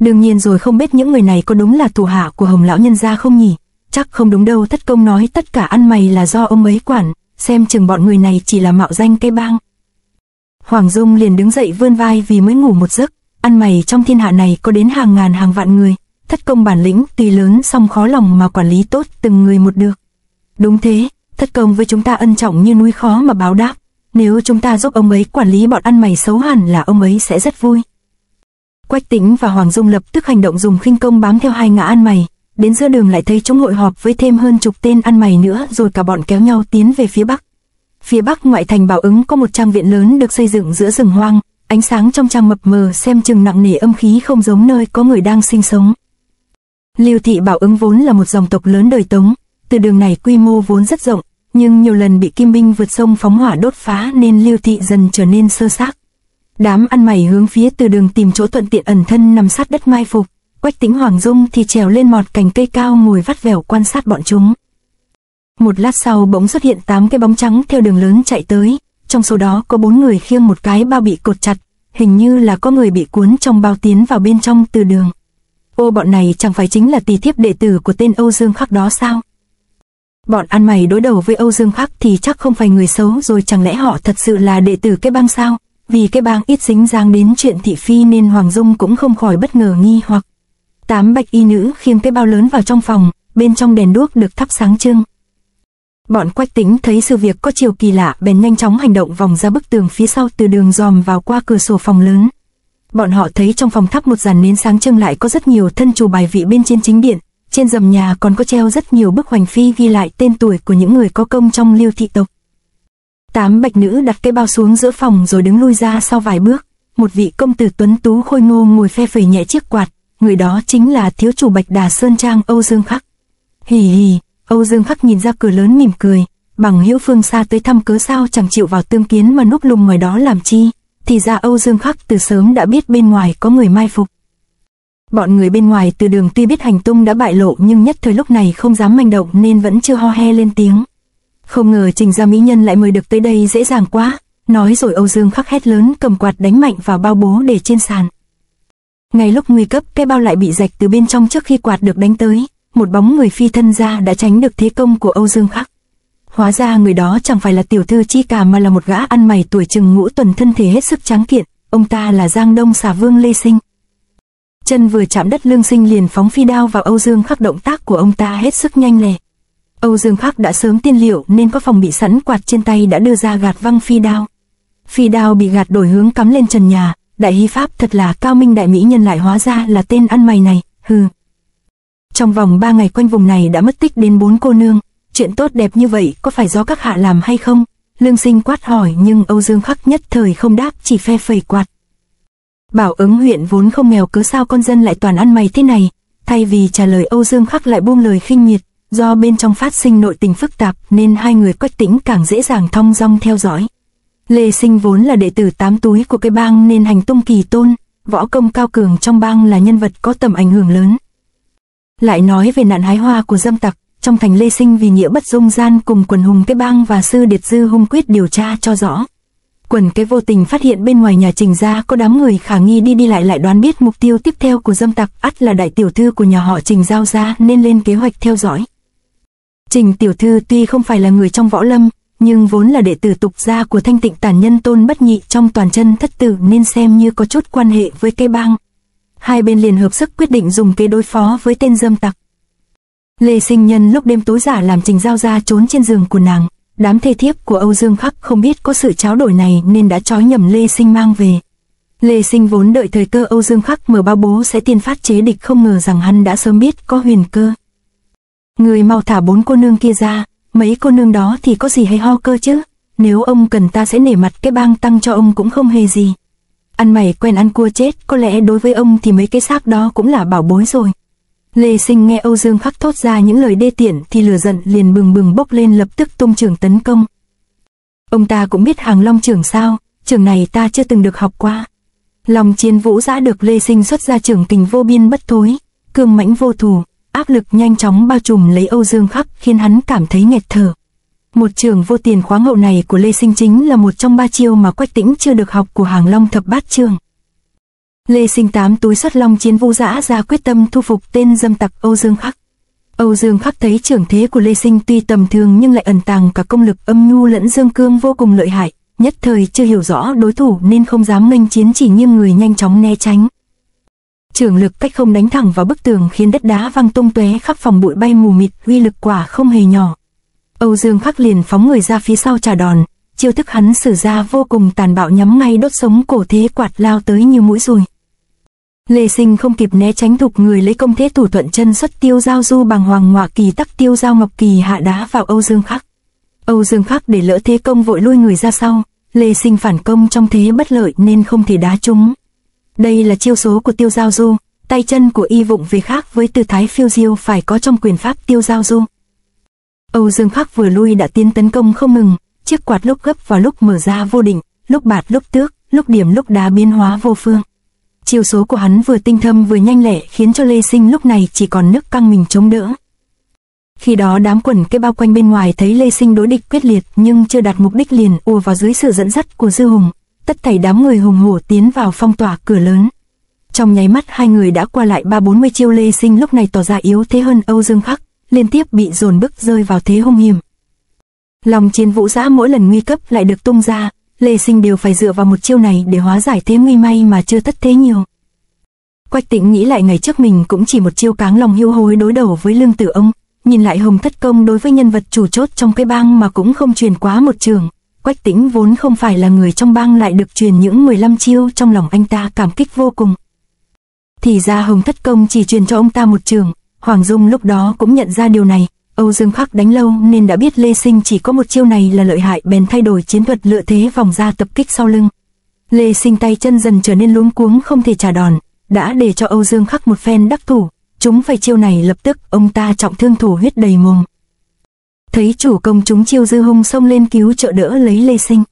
Đương nhiên rồi, không biết những người này có đúng là thủ hạ của Hồng lão nhân gia không nhỉ? Chắc không đúng đâu, Thất Công nói tất cả ăn mày là do ông ấy quản, xem chừng bọn người này chỉ là mạo danh cái bang. Hoàng Dung liền đứng dậy vươn vai vì mới ngủ một giấc, ăn mày trong thiên hạ này có đến hàng ngàn hàng vạn người, Thất Công bản lĩnh tuy lớn song khó lòng mà quản lý tốt từng người một được. Đúng thế, Thất Công với chúng ta ân trọng như núi khó mà báo đáp, nếu chúng ta giúp ông ấy quản lý bọn ăn mày xấu hẳn là ông ấy sẽ rất vui. Quách Tĩnh và Hoàng Dung lập tức hành động, dùng khinh công bám theo hai gã ăn mày, đến giữa đường lại thấy chúng hội họp với thêm hơn chục tên ăn mày nữa, rồi cả bọn kéo nhau tiến về phía bắc. Phía bắc ngoại thành Bảo Ứng có một trang viện lớn được xây dựng giữa rừng hoang, ánh sáng trong trang mập mờ xem chừng nặng nề, âm khí không giống nơi có người đang sinh sống. Lưu thị Bảo Ứng vốn là một dòng tộc lớn đời Tống. Từ đường này quy mô vốn rất rộng, nhưng nhiều lần bị kim binh vượt sông phóng hỏa đốt phá nên Lưu thị dần trở nên sơ xác. Đám ăn mày hướng phía từ đường tìm chỗ thuận tiện ẩn thân nằm sát đất mai phục, Quách Tĩnh Hoàng Dung thì trèo lên mọt cành cây cao ngồi vắt vẻo quan sát bọn chúng. Một lát sau bỗng xuất hiện tám cái bóng trắng theo đường lớn chạy tới, trong số đó có bốn người khiêng một cái bao bị cột chặt, hình như là có người bị cuốn trong bao tiến vào bên trong từ đường. Ô, bọn này chẳng phải chính là tỳ thiếp đệ tử của tên Âu Dương Khắc đó sao? Bọn ăn mày đối đầu với Âu Dương Khắc thì chắc không phải người xấu rồi, chẳng lẽ họ thật sự là đệ tử cái bang sao? Vì cái bang ít dính dáng đến chuyện thị phi nên Hoàng Dung cũng không khỏi bất ngờ nghi hoặc. Tám bạch y nữ khiêng cái bao lớn vào trong phòng, bên trong đèn đuốc được thắp sáng trưng. Bọn Quách Tĩnh thấy sự việc có chiều kỳ lạ bèn nhanh chóng hành động, vòng ra bức tường phía sau từ đường dòm vào qua cửa sổ phòng lớn. Bọn họ thấy trong phòng thắp một dàn nến sáng trưng, lại có rất nhiều thân chủ bài vị bên trên chính điện. Trên rèm nhà còn có treo rất nhiều bức hoành phi ghi lại tên tuổi của những người có công trong Lưu thị tộc. Tám bạch nữ đặt cái bao xuống giữa phòng rồi đứng lui ra sau vài bước. Một vị công tử tuấn tú khôi ngô ngồi phe phẩy nhẹ chiếc quạt, người đó chính là thiếu chủ Bạch Đà Sơn Trang Âu Dương Khắc. Hì hì, Âu Dương Khắc nhìn ra cửa lớn mỉm cười, bằng hữu phương xa tới thăm cớ sao chẳng chịu vào tương kiến mà núp lùng ngoài đó làm chi. Thì ra Âu Dương Khắc từ sớm đã biết bên ngoài có người mai phục. Bọn người bên ngoài từ đường tuy biết hành tung đã bại lộ nhưng nhất thời lúc này không dám manh động nên vẫn chưa ho he lên tiếng. Không ngờ Trình gia mỹ nhân lại mời được tới đây dễ dàng quá. Nói rồi Âu Dương Khắc hét lớn, cầm quạt đánh mạnh vào bao bố để trên sàn. Ngay lúc nguy cấp cái bao lại bị rạch từ bên trong trước khi quạt được đánh tới. Một bóng người phi thân ra đã tránh được thế công của Âu Dương Khắc. Hóa ra người đó chẳng phải là tiểu thư Chi Cả mà là một gã ăn mày tuổi chừng ngũ tuần, thân thể hết sức tráng kiện. Ông ta là Giang Đông xà vương Lê Sinh. Chân vừa chạm đất Lương Sinh liền phóng phi đao vào Âu Dương Khắc, động tác của ông ta hết sức nhanh lẹ. Âu Dương Khắc đã sớm tiên liệu nên có phòng bị sẵn, quạt trên tay đã đưa ra gạt văng phi đao. Phi đao bị gạt đổi hướng cắm lên trần nhà, đại hy pháp thật là cao minh, đại mỹ nhân lại hóa ra là tên ăn mày này, hừ. Trong vòng ba ngày quanh vùng này đã mất tích đến bốn cô nương, chuyện tốt đẹp như vậy có phải do các hạ làm hay không? Lương Sinh quát hỏi nhưng Âu Dương Khắc nhất thời không đáp, chỉ phe phẩy quạt. Bảo Ứng huyện vốn không nghèo cứ sao con dân lại toàn ăn mày thế này. Thay vì trả lời Âu Dương Khắc lại buông lời khinh miệt, do bên trong phát sinh nội tình phức tạp nên hai người Quách Tĩnh càng dễ dàng thong dong theo dõi. Lê Sinh vốn là đệ tử tám túi của cái bang nên hành tung kỳ tôn, võ công cao cường trong bang là nhân vật có tầm ảnh hưởng lớn. Lại nói về nạn hái hoa của dâm tặc, trong thành Lê Sinh vì nghĩa bất dung gian cùng quần hùng cái bang và sư Điệt Dư Hung quyết điều tra cho rõ. Quần cái vô tình phát hiện bên ngoài nhà Trình gia có đám người khả nghi đi đi lại lại, đoán biết mục tiêu tiếp theo của dâm tặc ắt là đại tiểu thư của nhà họ Trình giao ra nên lên kế hoạch theo dõi. Trình tiểu thư tuy không phải là người trong võ lâm, nhưng vốn là đệ tử tục gia của Thanh Tịnh tàn nhân Tôn Bất Nhị trong Toàn Chân Thất Tử nên xem như có chút quan hệ với cái bang. Hai bên liền hợp sức quyết định dùng kế đối phó với tên dâm tặc. Lê Sinh nhân lúc đêm tối giả làm Trình giao ra trốn trên giường của nàng. Đám thê thiếp của Âu Dương Khắc không biết có sự tráo đổi này nên đã trói nhầm Lê Sinh mang về. Lê Sinh vốn đợi thời cơ Âu Dương Khắc mở bao bố sẽ tiên phát chế địch, không ngờ rằng hắn đã sớm biết có huyền cơ. Người mau thả bốn cô nương kia ra, mấy cô nương đó thì có gì hay ho cơ chứ, nếu ông cần ta sẽ nể mặt cái bang tăng cho ông cũng không hề gì. Ăn mày quen ăn cua chết, có lẽ đối với ông thì mấy cái xác đó cũng là bảo bối rồi. Lê Sinh nghe Âu Dương Khắc thốt ra những lời đê tiện thì lửa giận liền bừng bừng bốc lên, lập tức tung trưởng tấn công. Ông ta cũng biết hàng long trưởng sao, trưởng này ta chưa từng được học qua. Lòng chiến vũ giã được Lê Sinh xuất ra trưởng kình vô biên bất thối, cương mãnh vô thù, áp lực nhanh chóng bao trùm lấy Âu Dương Khắc khiến hắn cảm thấy nghẹt thở. Một trưởng vô tiền khoáng hậu này của Lê Sinh chính là một trong ba chiêu mà Quách Tĩnh chưa được học của hàng long thập bát trưởng. Lê Sinh tám túi xuất long chiến vô dã ra quyết tâm thu phục tên dâm tặc Âu Dương Khắc. Âu Dương Khắc thấy trưởng thế của Lê Sinh tuy tầm thường nhưng lại ẩn tàng cả công lực âm nhu lẫn dương cương vô cùng lợi hại, nhất thời chưa hiểu rõ đối thủ nên không dám nghênh chiến, chỉ nghiêng người nhanh chóng né tránh. Trưởng lực cách không đánh thẳng vào bức tường khiến đất đá văng tung tóe khắp phòng, bụi bay mù mịt, uy lực quả không hề nhỏ. Âu Dương Khắc liền phóng người ra phía sau trả đòn, chiêu thức hắn sử ra vô cùng tàn bạo, nhắm ngay đốt sống cổ thế quạt lao tới như mũi dùi. Lê Sinh không kịp né tránh, thục người lấy công thế thủ thuận chân xuất tiêu giao du bằng hoàng ngọa kỳ tắc tiêu giao ngọc kỳ hạ đá vào Âu Dương Khắc. Âu Dương Khắc để lỡ thế công vội lui người ra sau, Lê Sinh phản công trong thế bất lợi nên không thể đá trúng. Đây là chiêu số của tiêu giao du, tay chân của y vụng về khác với tư thái phiêu diêu phải có trong quyền pháp tiêu giao du. Âu Dương Khắc vừa lui đã tiến tấn công không ngừng, chiếc quạt lúc gấp và lúc mở ra vô định, lúc bạt lúc tước, lúc điểm lúc đá, biến hóa vô phương. Chiêu số của hắn vừa tinh thâm vừa nhanh lẹ khiến cho Lê Sinh lúc này chỉ còn nước căng mình chống đỡ. Khi đó đám quần cái bao quanh bên ngoài thấy Lê Sinh đối địch quyết liệt nhưng chưa đạt mục đích liền ùa vào, dưới sự dẫn dắt của Dư Hùng, tất thảy đám người hùng hổ tiến vào phong tỏa cửa lớn. Trong nháy mắt hai người đã qua lại ba bốn mươi chiêu. Lê Sinh lúc này tỏ ra yếu thế hơn Âu Dương Khắc, liên tiếp bị dồn bức rơi vào thế hung hiểm. Lòng chiến vũ giã mỗi lần nguy cấp lại được tung ra, Lê Sinh đều phải dựa vào một chiêu này để hóa giải thế nguy, may mà chưa thất thế nhiều. Quách Tĩnh nghĩ lại ngày trước mình cũng chỉ một chiêu cáng lòng hiu hối đối đầu với Lương Tử Ông, nhìn lại Hồng Thất Công đối với nhân vật chủ chốt trong cái bang mà cũng không truyền quá một trường. Quách Tĩnh vốn không phải là người trong bang lại được truyền những mười lăm chiêu, trong lòng anh ta cảm kích vô cùng. Thì ra Hồng Thất Công chỉ truyền cho ông ta một trường, Hoàng Dung lúc đó cũng nhận ra điều này. Âu Dương Khắc đánh lâu nên đã biết Lê Sinh chỉ có một chiêu này là lợi hại, bèn thay đổi chiến thuật lựa thế vòng ra tập kích sau lưng. Lê Sinh tay chân dần trở nên luống cuống không thể trả đòn, đã để cho Âu Dương Khắc một phen đắc thủ, chúng phải chiêu này lập tức ông ta trọng thương thổ huyết đầy mồm. Thấy chủ công chúng chiêu, Dư Hung xông lên cứu trợ đỡ lấy Lê Sinh.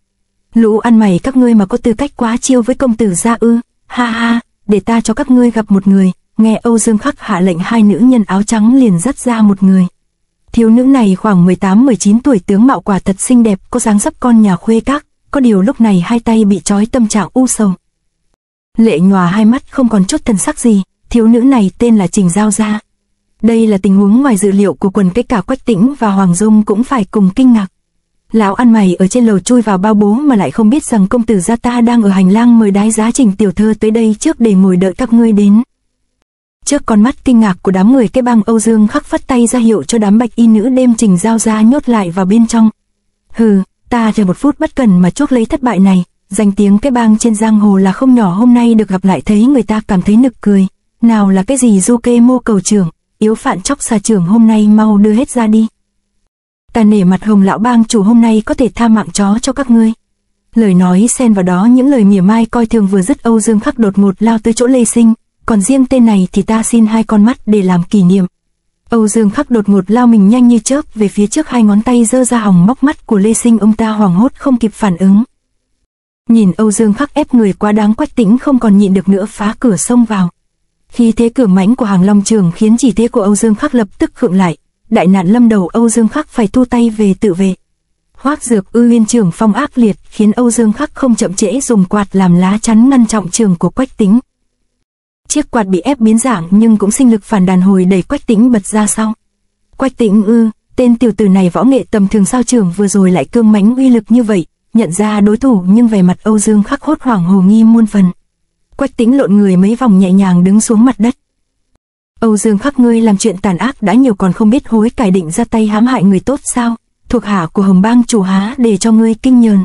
Lũ ăn mày các ngươi mà có tư cách quá chiêu với công tử gia ư, ha ha, để ta cho các ngươi gặp một người. Nghe Âu Dương Khắc hạ lệnh, hai nữ nhân áo trắng liền dắt ra một người. Thiếu nữ này khoảng mười tám mười chín tuổi, tướng mạo quả thật xinh đẹp, có dáng dấp con nhà khuê các, có điều lúc này hai tay bị trói, tâm trạng u sầu. Lệ nhòa hai mắt không còn chút thần sắc gì, thiếu nữ này tên là Trình Giao Gia. Đây là tình huống ngoài dự liệu của quần cái, cả Quách Tĩnh và Hoàng Dung cũng phải cùng kinh ngạc. Lão ăn mày ở trên lầu chui vào bao bố mà lại không biết rằng công tử gia ta đang ở hành lang mời đái giá Trình tiểu thư tới đây trước để ngồi đợi các ngươi đến. Trước con mắt kinh ngạc của đám người cái bang, Âu Dương Khắc phất tay ra hiệu cho đám bạch y nữ đem Trình Giao Gia nhốt lại vào bên trong. Hừ, ta chờ một phút bất cần mà chuốc lấy thất bại này, danh tiếng cái bang trên giang hồ là không nhỏ, hôm nay được gặp lại thấy người ta cảm thấy nực cười. Nào là cái gì du kê mô cầu trưởng, yếu phạn chóc xà trưởng, hôm nay mau đưa hết ra đi. Ta nể mặt Hồng lão bang chủ, hôm nay có thể tha mạng chó cho các ngươi. Lời nói xen vào đó những lời mỉa mai coi thường vừa dứt, Âu Dương Khắc đột ngột lao tới chỗ Lê Sinh. Còn riêng tên này thì ta xin hai con mắt để làm kỷ niệm. Âu Dương Khắc đột ngột lao mình nhanh như chớp về phía trước, hai ngón tay giơ ra hòng móc mắt của Lê Sinh. Ông ta hoảng hốt không kịp phản ứng. Nhìn Âu Dương Khắc ép người quá đáng, Quách Tĩnh không còn nhịn được nữa, phá cửa xông vào. Khi thế cửa mãnh của Hàng Long Trường khiến chỉ thế của Âu Dương Khắc lập tức khựng lại. Đại nạn lâm đầu, Âu Dương Khắc phải thu tay về tự vệ. Hoác Dược Ư Uyên trường phong ác liệt khiến Âu Dương Khắc không chậm trễ, dùng quạt làm lá chắn ngăn trọng trường của Quách Tĩnh. Chiếc quạt bị ép biến dạng nhưng cũng sinh lực phản đàn hồi đẩy Quách Tĩnh bật ra sau. Quách Tĩnh ư, tên tiểu tử này võ nghệ tầm thường sao, trường vừa rồi lại cương mãnh uy lực như vậy. Nhận ra đối thủ nhưng vẻ mặt Âu Dương Khắc hốt hoảng hồ nghi muôn phần. Quách Tĩnh lộn người mấy vòng nhẹ nhàng đứng xuống mặt đất. Âu Dương Khắc, ngươi làm chuyện tàn ác đã nhiều còn không biết hối cải, định ra tay hãm hại người tốt sao? Thuộc hạ của Hồng Bang chủ há để cho ngươi kinh nhờn.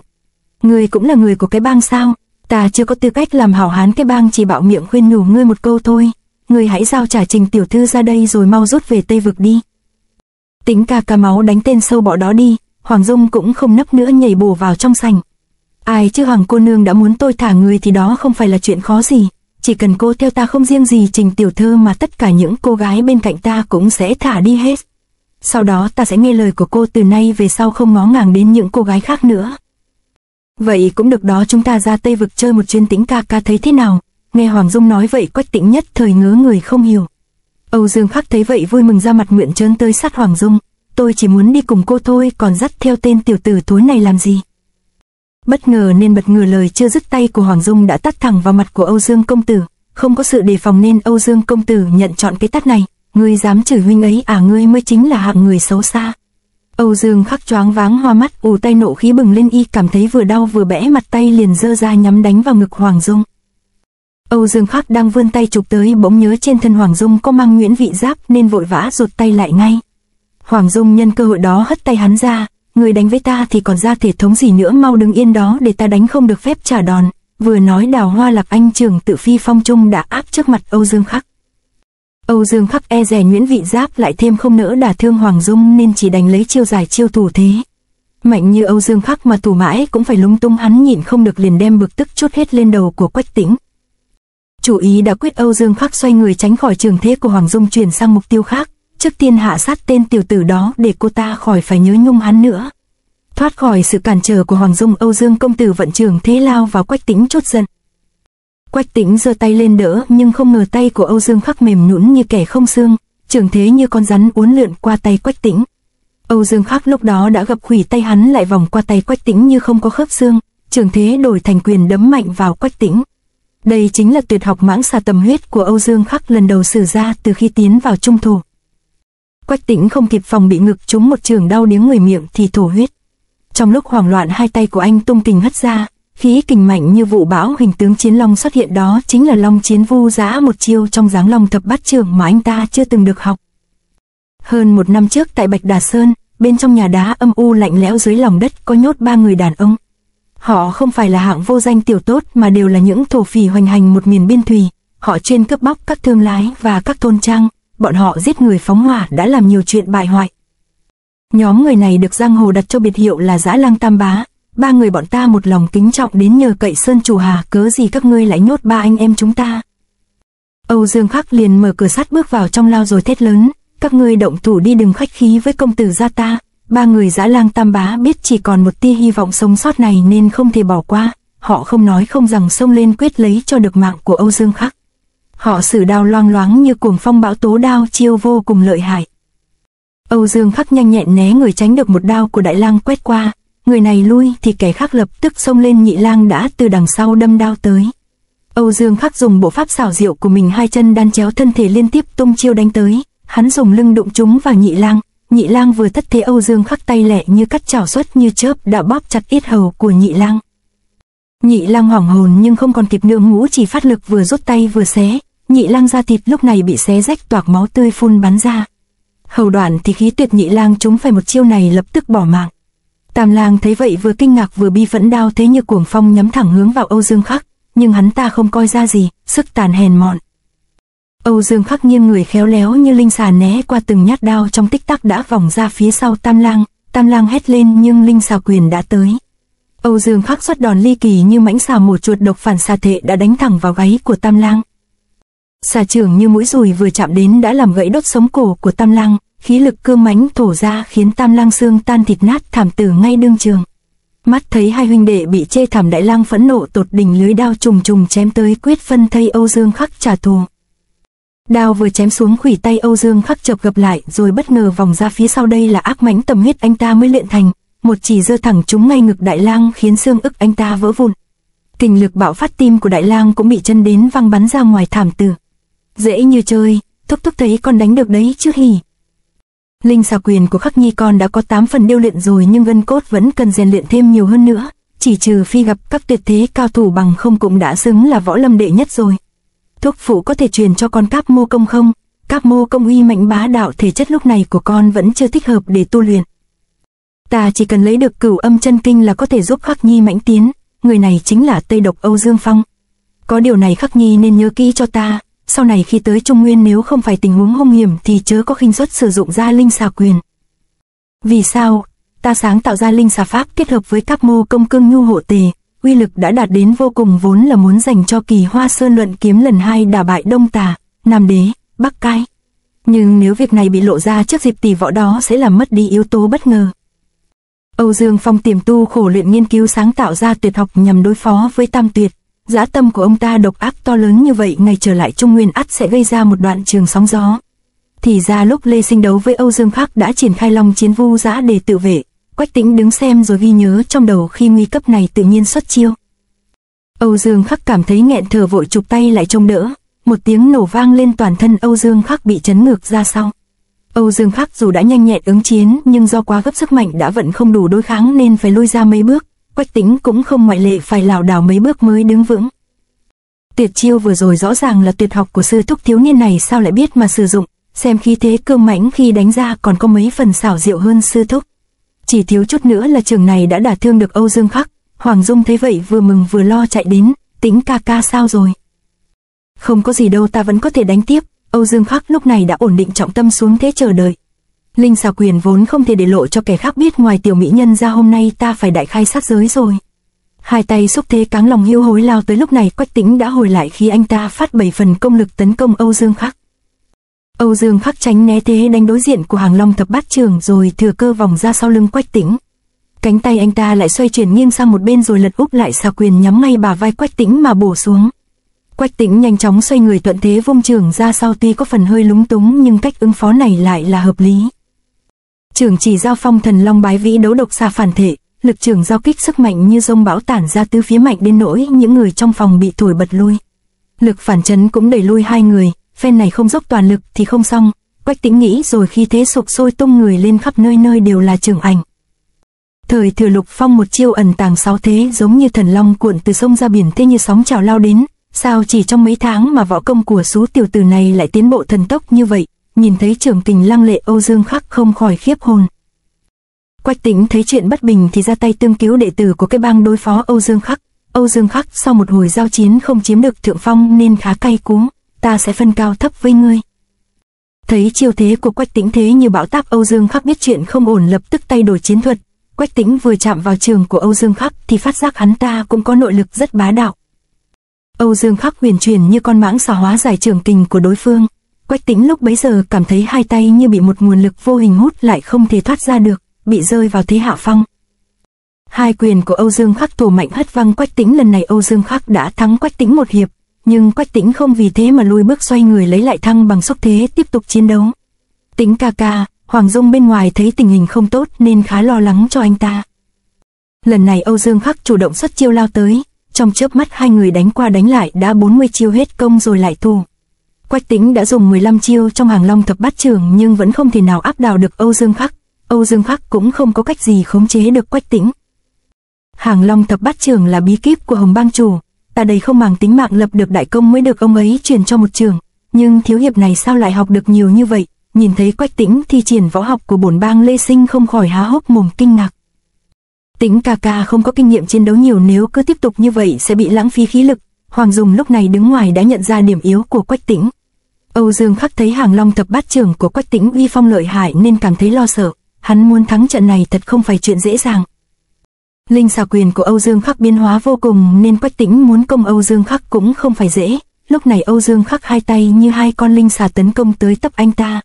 Ngươi cũng là người của cái bang sao? Ta chưa có tư cách làm hảo hán cái bang, chỉ bạo miệng khuyên nhủ ngươi một câu thôi. Ngươi hãy giao trả Trình tiểu thư ra đây rồi mau rút về Tây Vực đi. Tĩnh ca ca máu đánh tên sâu bọ đó đi. Hoàng Dung cũng không nấp nữa, nhảy bổ vào trong sảnh. Ai chứ Hoàng cô nương đã muốn tôi thả người thì đó không phải là chuyện khó gì. Chỉ cần cô theo ta, không riêng gì Trình tiểu thư mà tất cả những cô gái bên cạnh ta cũng sẽ thả đi hết. Sau đó ta sẽ nghe lời của cô, từ nay về sau không ngó ngàng đến những cô gái khác nữa. Vậy cũng được đó, chúng ta ra Tây Vực chơi một chuyến, Tĩnh ca ca thấy thế nào? Nghe Hoàng Dung nói vậy, Quách Tĩnh nhất thời ngớ người không hiểu. Âu Dương Khắc thấy vậy vui mừng ra mặt, nguyện trơn tới sát Hoàng Dung. Tôi chỉ muốn đi cùng cô thôi, còn dắt theo tên tiểu tử thối này làm gì? Bất ngờ nên bật ngửa, lời chưa dứt tay của Hoàng Dung đã tát thẳng vào mặt của Âu Dương công tử. Không có sự đề phòng nên Âu Dương công tử nhận chọn cái tát này. Ngươi dám chửi huynh ấy à, ngươi mới chính là hạng người xấu xa. Âu Dương Khắc choáng váng hoa mắt, ù tay nộ khí bừng lên, y cảm thấy vừa đau vừa bẽ mặt, tay liền giơ ra nhắm đánh vào ngực Hoàng Dung. Âu Dương Khắc đang vươn tay chụp tới, bỗng nhớ trên thân Hoàng Dung có mang Nguyễn Vị Giáp nên vội vã rụt tay lại ngay. Hoàng Dung nhân cơ hội đó hất tay hắn ra. Người đánh với ta thì còn ra thể thống gì nữa, mau đứng yên đó để ta đánh, không được phép trả đòn. Vừa nói Đào Hoa Lạc Anh Trường tự phi phong trung đã áp trước mặt Âu Dương Khắc. Âu Dương Khắc e dè Nguyễn Vị Giáp lại thêm không nỡ đả thương Hoàng Dung nên chỉ đành lấy chiêu giải chiêu thủ thế. Mạnh như Âu Dương Khắc mà thủ mãi cũng phải lung tung, hắn nhịn không được liền đem bực tức chút hết lên đầu của Quách Tĩnh. Chủ ý đã quyết, Âu Dương Khắc xoay người tránh khỏi trường thế của Hoàng Dung, chuyển sang mục tiêu khác. Trước tiên hạ sát tên tiểu tử đó để cô ta khỏi phải nhớ nhung hắn nữa. Thoát khỏi sự cản trở của Hoàng Dung, Âu Dương công tử vận trường thế lao vào Quách Tĩnh chốt giận. Quách Tĩnh giơ tay lên đỡ nhưng không ngờ tay của Âu Dương Khắc mềm nhũn như kẻ không xương, trường thế như con rắn uốn lượn qua tay Quách Tĩnh. Âu Dương Khắc lúc đó đã gập khuỷu tay hắn lại vòng qua tay Quách Tĩnh như không có khớp xương, trường thế đổi thành quyền đấm mạnh vào Quách Tĩnh. Đây chính là tuyệt học mãng xà tầm huyết của Âu Dương Khắc lần đầu sử ra từ khi tiến vào trung thổ. Quách Tĩnh không kịp phòng bị, ngực trúng một trường đau điếng người miệng thì thổ huyết. Trong lúc hoảng loạn, hai tay của anh tung kình hất ra, khí kình mạnh như vụ bão, hình tướng chiến long xuất hiện, đó chính là Long Chiến Vu Giã, một chiêu trong dáng long thập bát trưởng mà anh ta chưa từng được học. Hơn một năm trước tại Bạch Đà Sơn, bên trong nhà đá âm u lạnh lẽo dưới lòng đất có nhốt ba người đàn ông. Họ không phải là hạng vô danh tiểu tốt mà đều là những thổ phỉ hoành hành một miền biên thùy. Họ chuyên cướp bóc các thương lái và các thôn trang. Bọn họ giết người phóng hỏa, đã làm nhiều chuyện bại hoại. Nhóm người này được giang hồ đặt cho biệt hiệu là Dã Lang Tam Bá. Ba người bọn ta một lòng kính trọng đến nhờ cậy Sơn Chủ Hà, cớ gì các ngươi lại nhốt ba anh em chúng ta? Âu Dương Khắc liền mở cửa sắt bước vào trong lao rồi thét lớn. Các ngươi động thủ đi, đừng khách khí với công tử gia ta. Ba người Dã Lang Tam Bá biết chỉ còn một tia hy vọng sống sót này nên không thể bỏ qua. Họ không nói không rằng xông lên quyết lấy cho được mạng của Âu Dương Khắc. Họ sử đao loang loáng như cuồng phong bão tố, đao chiêu vô cùng lợi hại. Âu Dương Khắc nhanh nhẹn né người, tránh được một đao của Đại Lang quét qua. Người này lui thì kẻ khác lập tức xông lên, Nhị Lang đã từ đằng sau đâm đao tới. Âu Dương Khắc dùng bộ pháp xảo diệu của mình, hai chân đan chéo thân thể liên tiếp tung chiêu đánh tới. Hắn dùng lưng đụng trúng vào Nhị Lang. Nhị Lang vừa thất thế, Âu Dương Khắc tay lẹ như cắt chảo, xuất như chớp đã bóp chặt yết hầu của Nhị Lang. Nhị Lang hoảng hồn nhưng không còn kịp nương ngũ, chỉ phát lực vừa rút tay vừa xé. Nhị Lang da thịt lúc này bị xé rách, toạc máu tươi phun bắn ra. Hầu đoạn thì khí tuyệt, Nhị Lang chúng phải một chiêu này lập tức bỏ mạng. Tam Lang thấy vậy vừa kinh ngạc vừa bi phẫn, đao thế như cuồng phong nhắm thẳng hướng vào Âu Dương Khắc, nhưng hắn ta không coi ra gì, sức tàn hèn mọn. Âu Dương Khắc nghiêng người khéo léo như linh xà né qua từng nhát đao, trong tích tắc đã vòng ra phía sau Tam Lang. Tam Lang hét lên nhưng linh xà quyền đã tới. Âu Dương khắc xuất đòn ly kỳ như mãnh xà một chuột độc phản xà thệ đã đánh thẳng vào gáy của Tam Lang. Xà trưởng như mũi dùi vừa chạm đến đã làm gãy đốt sống cổ của Tam Lang, khí lực cương mãnh thổ ra khiến Tam Lang xương tan thịt nát thảm tử ngay đương trường. Mắt thấy hai huynh đệ bị chê thảm, Đại Lang phẫn nộ tột đỉnh, lưới đao trùng trùng chém tới quyết phân thây Âu Dương khắc trả thù. Đao vừa chém xuống, khuỷu tay Âu Dương khắc chộp gập lại rồi bất ngờ vòng ra phía sau. Đây là ác mãnh tầm huyết anh ta mới luyện thành, một chỉ giơ thẳng trúng ngay ngực Đại Lang khiến xương ức anh ta vỡ vụn. Kình lực bạo phát, tim của Đại Lang cũng bị chân đến văng bắn ra ngoài thảm tử. Dễ như chơi, thúc thúc thấy con đánh được đấy chứ hỉ. Linh xà quyền của Khắc Nhi con đã có tám phần điêu luyện rồi, nhưng gân cốt vẫn cần rèn luyện thêm nhiều hơn nữa, chỉ trừ phi gặp các tuyệt thế cao thủ, bằng không cũng đã xứng là võ lâm đệ nhất rồi. Thuốc phụ có thể truyền cho con Cáp Mô Công không? Cáp Mô Công uy mạnh bá đạo, thể chất lúc này của con vẫn chưa thích hợp để tu luyện. Ta chỉ cần lấy được Cửu Âm Chân Kinh là có thể giúp Khắc Nhi mãnh tiến, người này chính là Tây Độc Âu Dương Phong. Có điều này Khắc Nhi nên nhớ kỹ cho ta, sau này khi tới Trung Nguyên nếu không phải tình huống hung hiểm thì chớ có khinh suất sử dụng ra linh xà quyền. Vì sao? Ta sáng tạo ra linh xà pháp kết hợp với Cáp Mô Công cương nhu hộ tề, uy lực đã đạt đến vô cùng, vốn là muốn dành cho Kỳ Hoa Sơn luận kiếm lần hai đả bại Đông Tà, Nam Đế, Bắc Cai. Nhưng nếu việc này bị lộ ra trước dịp tỷ võ đó sẽ làm mất đi yếu tố bất ngờ. Âu Dương Phong tiềm tu khổ luyện nghiên cứu sáng tạo ra tuyệt học nhằm đối phó với Tam Tuyệt. Dã tâm của ông ta độc ác to lớn như vậy, ngày trở lại Trung Nguyên ắt sẽ gây ra một đoạn trường sóng gió. Thì ra lúc Lê Sinh đấu với Âu Dương Khắc đã triển khai Long Chiến Vu Giã để tự vệ. Quách Tĩnh đứng xem rồi ghi nhớ trong đầu, khi nguy cấp này tự nhiên xuất chiêu. Âu Dương Khắc cảm thấy nghẹn thở, vội chụp tay lại trông đỡ. Một tiếng nổ vang lên, toàn thân Âu Dương Khắc bị chấn ngược ra sau. Âu Dương Khắc dù đã nhanh nhẹn ứng chiến nhưng do quá gấp, sức mạnh đã vẫn không đủ đối kháng nên phải lui ra mấy bước. Quách Tĩnh cũng không ngoại lệ, phải lảo đảo mấy bước mới đứng vững. Tuyệt chiêu vừa rồi rõ ràng là tuyệt học của sư thúc, thiếu niên này sao lại biết mà sử dụng, xem khí thế cương mãnh khi đánh ra còn có mấy phần xảo diệu hơn sư thúc. Chỉ thiếu chút nữa là trường này đã đả thương được Âu Dương Khắc. Hoàng Dung thấy vậy vừa mừng vừa lo chạy đến, Tĩnh ca ca sao rồi? Không có gì đâu, ta vẫn có thể đánh tiếp. Âu Dương Khắc lúc này đã ổn định trọng tâm xuống thế chờ đợi. Linh xà quyền vốn không thể để lộ cho kẻ khác biết ngoài tiểu mỹ nhân ra, hôm nay ta phải đại khai sát giới rồi. Hai tay xúc thế cáng lòng hiu hối lao tới, lúc này Quách Tĩnh đã hồi lại khi anh ta phát bảy phần công lực tấn công Âu Dương Khắc. Âu Dương Khắc tránh né thế đánh đối diện của Hàng Long Thập Bát Trường rồi thừa cơ vòng ra sau lưng Quách Tĩnh. Cánh tay anh ta lại xoay chuyển nghiêng sang một bên rồi lật úp lại, xà quyền nhắm ngay bả vai Quách Tĩnh mà bổ xuống. Quách Tĩnh nhanh chóng xoay người thuận thế vung trường ra sau, tuy có phần hơi lúng túng nhưng cách ứng phó này lại là hợp lý. Trường chỉ giao phong thần long bái vĩ đấu độc xà phản thể, lực trường giao kích sức mạnh như dông bão tản ra tứ phía, mạnh đến nỗi những người trong phòng bị thổi bật lui. Lực phản chấn cũng đẩy lui hai người, phen này không dốc toàn lực thì không xong, Quách Tĩnh nghĩ rồi khi thế sụp sôi tung người lên, khắp nơi nơi đều là trường ảnh. Thời Thừa Lục Phong một chiêu ẩn tàng sáu thế, giống như thần long cuộn từ sông ra biển, thế như sóng trào lao đến. Sao chỉ trong mấy tháng mà võ công của số tiểu tử này lại tiến bộ thần tốc như vậy? Nhìn thấy trường kình lăng lệ, Âu Dương Khắc không khỏi khiếp hồn. Quách Tĩnh thấy chuyện bất bình thì ra tay tương cứu đệ tử của cái bang đối phó Âu Dương Khắc. Âu Dương Khắc sau một hồi giao chiến không chiếm được thượng phong nên khá cay cú. Ta sẽ phân cao thấp với ngươi. Thấy chiêu thế của Quách Tĩnh thế như bão táp, Âu Dương Khắc biết chuyện không ổn, lập tức tay đổi chiến thuật. Quách Tĩnh vừa chạm vào trường của Âu Dương Khắc thì phát giác hắn ta cũng có nội lực rất bá đạo. Âu Dương Khắc huyền chuyển như con mãng xà hóa giải trường kình của đối phương. Quách Tĩnh lúc bấy giờ cảm thấy hai tay như bị một nguồn lực vô hình hút lại, không thể thoát ra được, bị rơi vào thế hạ phong. Hai quyền của Âu Dương Khắc thủ mạnh hất văng Quách Tĩnh, lần này Âu Dương Khắc đã thắng Quách Tĩnh một hiệp, nhưng Quách Tĩnh không vì thế mà lùi bước, xoay người lấy lại thăng bằng xúc thế tiếp tục chiến đấu. Tĩnh ca ca, Hoàng Dung bên ngoài thấy tình hình không tốt nên khá lo lắng cho anh ta. Lần này Âu Dương Khắc chủ động xuất chiêu lao tới. Trong chớp mắt hai người đánh qua đánh lại đã bốn mươi chiêu hết công rồi lại thua. Quách Tĩnh đã dùng mười lăm chiêu trong Hàng Long Thập Bát Trường nhưng vẫn không thể nào áp đảo được Âu Dương Khắc. Âu Dương Khắc cũng không có cách gì khống chế được Quách Tĩnh. Hàng Long Thập Bát Trường là bí kíp của Hồng Bang chủ, ta đây không màng tính mạng lập được đại công mới được ông ấy truyền cho một trường, nhưng thiếu hiệp này sao lại học được nhiều như vậy? Nhìn thấy Quách Tĩnh thi triển võ học của bổn bang, Lê Sinh không khỏi há hốc mồm kinh ngạc. Tĩnh ca ca không có kinh nghiệm chiến đấu nhiều, nếu cứ tiếp tục như vậy sẽ bị lãng phí khí lực. Hoàng Dung lúc này đứng ngoài đã nhận ra điểm yếu của Quách Tĩnh. Âu Dương Khắc thấy Hàng Long Thập Bát Trưởng của Quách Tĩnh uy phong lợi hại nên cảm thấy lo sợ, hắn muốn thắng trận này thật không phải chuyện dễ dàng. Linh xà quyền của Âu Dương Khắc biến hóa vô cùng nên Quách Tĩnh muốn công Âu Dương Khắc cũng không phải dễ. Lúc này Âu Dương Khắc hai tay như hai con linh xà tấn công tới tấp anh ta.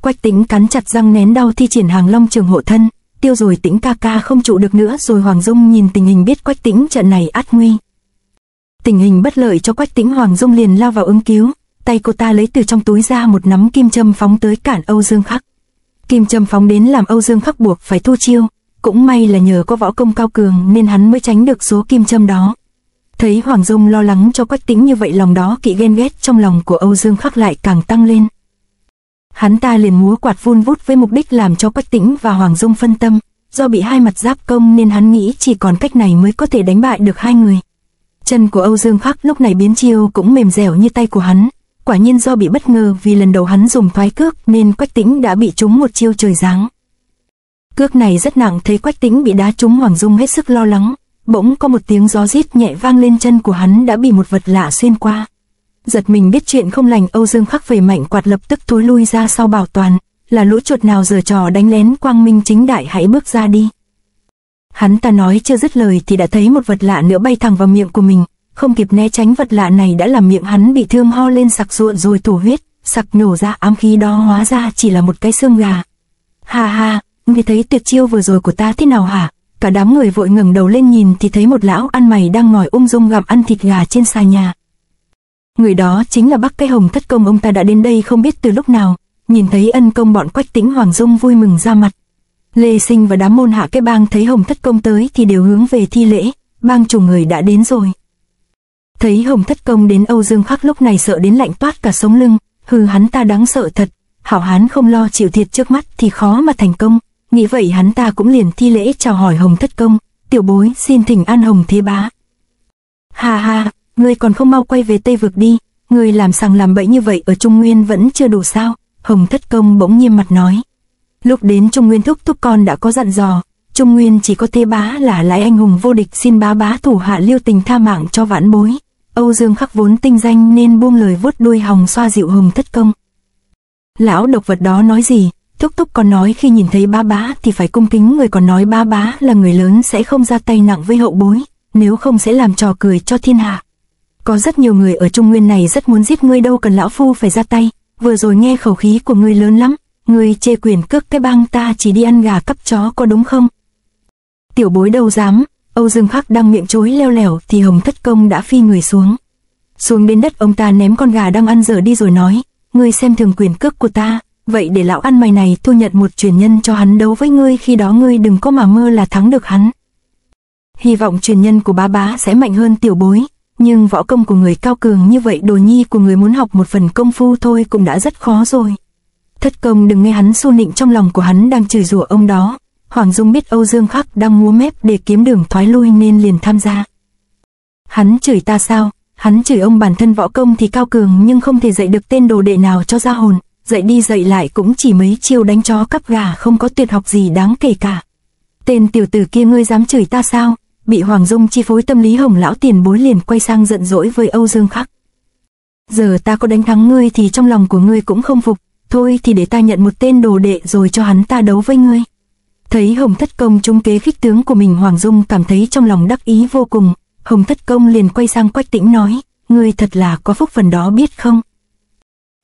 Quách Tĩnh cắn chặt răng nén đau thi triển Hàng Long Trường hộ thân. Tiêu rồi Tĩnh ca ca không trụ được nữa rồi. Hoàng Dung nhìn tình hình biết Quách Tĩnh trận này át nguy. Tình hình bất lợi cho Quách Tĩnh, Hoàng Dung liền lao vào ứng cứu. Tay cô ta lấy từ trong túi ra một nắm kim châm phóng tới cản Âu Dương Khắc. Kim châm phóng đến làm Âu Dương Khắc buộc phải thu chiêu. Cũng may là nhờ có võ công cao cường nên hắn mới tránh được số kim châm đó. Thấy Hoàng Dung lo lắng cho Quách Tĩnh như vậy, lòng đó kỵ ghen ghét trong lòng của Âu Dương Khắc lại càng tăng lên. Hắn ta liền múa quạt vun vút với mục đích làm cho Quách Tĩnh và Hoàng Dung phân tâm. Do bị hai mặt giáp công nên hắn nghĩ chỉ còn cách này mới có thể đánh bại được hai người. Chân của Âu Dương Khắc lúc này biến chiêu cũng mềm dẻo như tay của hắn. Quả nhiên do bị bất ngờ vì lần đầu hắn dùng thoái cước nên Quách Tĩnh đã bị trúng một chiêu trời giáng. Cước này rất nặng, thấy Quách Tĩnh bị đá trúng, Hoàng Dung hết sức lo lắng. Bỗng có một tiếng gió rít nhẹ vang lên, chân của hắn đã bị một vật lạ xuyên qua. Giật mình biết chuyện không lành, Âu Dương Khắc về mạnh quạt lập tức thối lui ra sau bảo toàn. Là lũ chuột nào giở trò đánh lén quang minh chính đại, hãy bước ra đi. Hắn ta nói chưa dứt lời thì đã thấy một vật lạ nữa bay thẳng vào miệng của mình. Không kịp né tránh, vật lạ này đã làm miệng hắn bị thương, ho lên sặc ruộn rồi thổ huyết. Sặc nhổ ra ám khí đó hóa ra chỉ là một cái xương gà. Ha ha, ngươi thấy tuyệt chiêu vừa rồi của ta thế nào hả? Cả đám người vội ngẩng đầu lên nhìn thì thấy một lão ăn mày đang ngồi ung dung gặm ăn thịt gà trên xà nhà. Người đó chính là Bắc Cái Hồng Thất Công, ông ta đã đến đây không biết từ lúc nào. Nhìn thấy ân công bọn Quách Tĩnh, Hoàng Dung vui mừng ra mặt. Lê Sinh và đám môn hạ Cái Bang thấy Hồng Thất Công tới thì đều hướng về thi lễ, bang chủ người đã đến rồi. Thấy Hồng Thất Công đến, Âu Dương Khắc lúc này sợ đến lạnh toát cả sống lưng. Hừ, hắn ta đáng sợ thật, hảo hán không lo chịu thiệt trước mắt thì khó mà thành công. Nghĩ vậy hắn ta cũng liền thi lễ chào hỏi Hồng Thất Công, tiểu bối xin thỉnh an Hồng Thế Bá. Ha ha, ngươi còn không mau quay về Tây Vực đi, ngươi làm sằng làm bậy như vậy ở Trung Nguyên vẫn chưa đủ sao? Hồng Thất Công bỗng nghiêm mặt nói. Lúc đến Trung Nguyên thúc thúc con đã có dặn dò, Trung Nguyên chỉ có Thế Bá là lãi anh hùng vô địch, xin bá bá thủ hạ Liêu Tình tha mạng cho vãn bối. Âu Dương Khắc vốn tinh danh nên buông lời vuốt đuôi hòng xoa dịu Hồng Thất Công. Lão độc vật đó nói gì? Thúc thúc còn nói khi nhìn thấy ba bá thì phải cung kính, người còn nói ba bá là người lớn sẽ không ra tay nặng với hậu bối, nếu không sẽ làm trò cười cho thiên hạ. Có rất nhiều người ở Trung Nguyên này rất muốn giết ngươi, đâu cần lão phu phải ra tay. Vừa rồi nghe khẩu khí của ngươi lớn lắm, ngươi chê quyền cước Cái Bang ta chỉ đi ăn gà cắp chó có đúng không? Tiểu bối đâu dám. Âu Dương Khắc đang miệng chối leo lẻo thì Hồng Thất Công đã phi người xuống. Xuống đến đất, ông ta ném con gà đang ăn dở đi rồi nói, ngươi xem thường quyền cước của ta. Vậy để lão ăn mày này thu nhận một truyền nhân cho hắn đấu với ngươi, khi đó ngươi đừng có mà mơ là thắng được hắn. Hy vọng truyền nhân của bá bá sẽ mạnh hơn tiểu bối, nhưng võ công của người cao cường như vậy, đồ nhi của người muốn học một phần công phu thôi cũng đã rất khó rồi. Thất Công đừng nghe hắn xu nịnh, trong lòng của hắn đang chửi rủa ông đó. Hoàng Dung biết Âu Dương Khắc đang múa mép để kiếm đường thoái lui nên liền tham gia. Hắn chửi ta sao? Hắn chửi ông, bản thân võ công thì cao cường nhưng không thể dạy được tên đồ đệ nào cho ra hồn. Dạy đi dạy lại cũng chỉ mấy chiêu đánh chó cắp gà, không có tuyệt học gì đáng kể cả. Tên tiểu tử kia, ngươi dám chửi ta sao? Bị Hoàng Dung chi phối tâm lý, Hồng lão tiền bối liền quay sang giận dỗi với Âu Dương Khắc. Giờ ta có đánh thắng ngươi thì trong lòng của ngươi cũng không phục, thôi thì để ta nhận một tên đồ đệ rồi cho hắn ta đấu với ngươi. Thấy Hồng Thất Công trúng kế khích tướng của mình, Hoàng Dung cảm thấy trong lòng đắc ý vô cùng. Hồng Thất Công liền quay sang Quách Tĩnh nói, ngươi thật là có phúc phần đó biết không?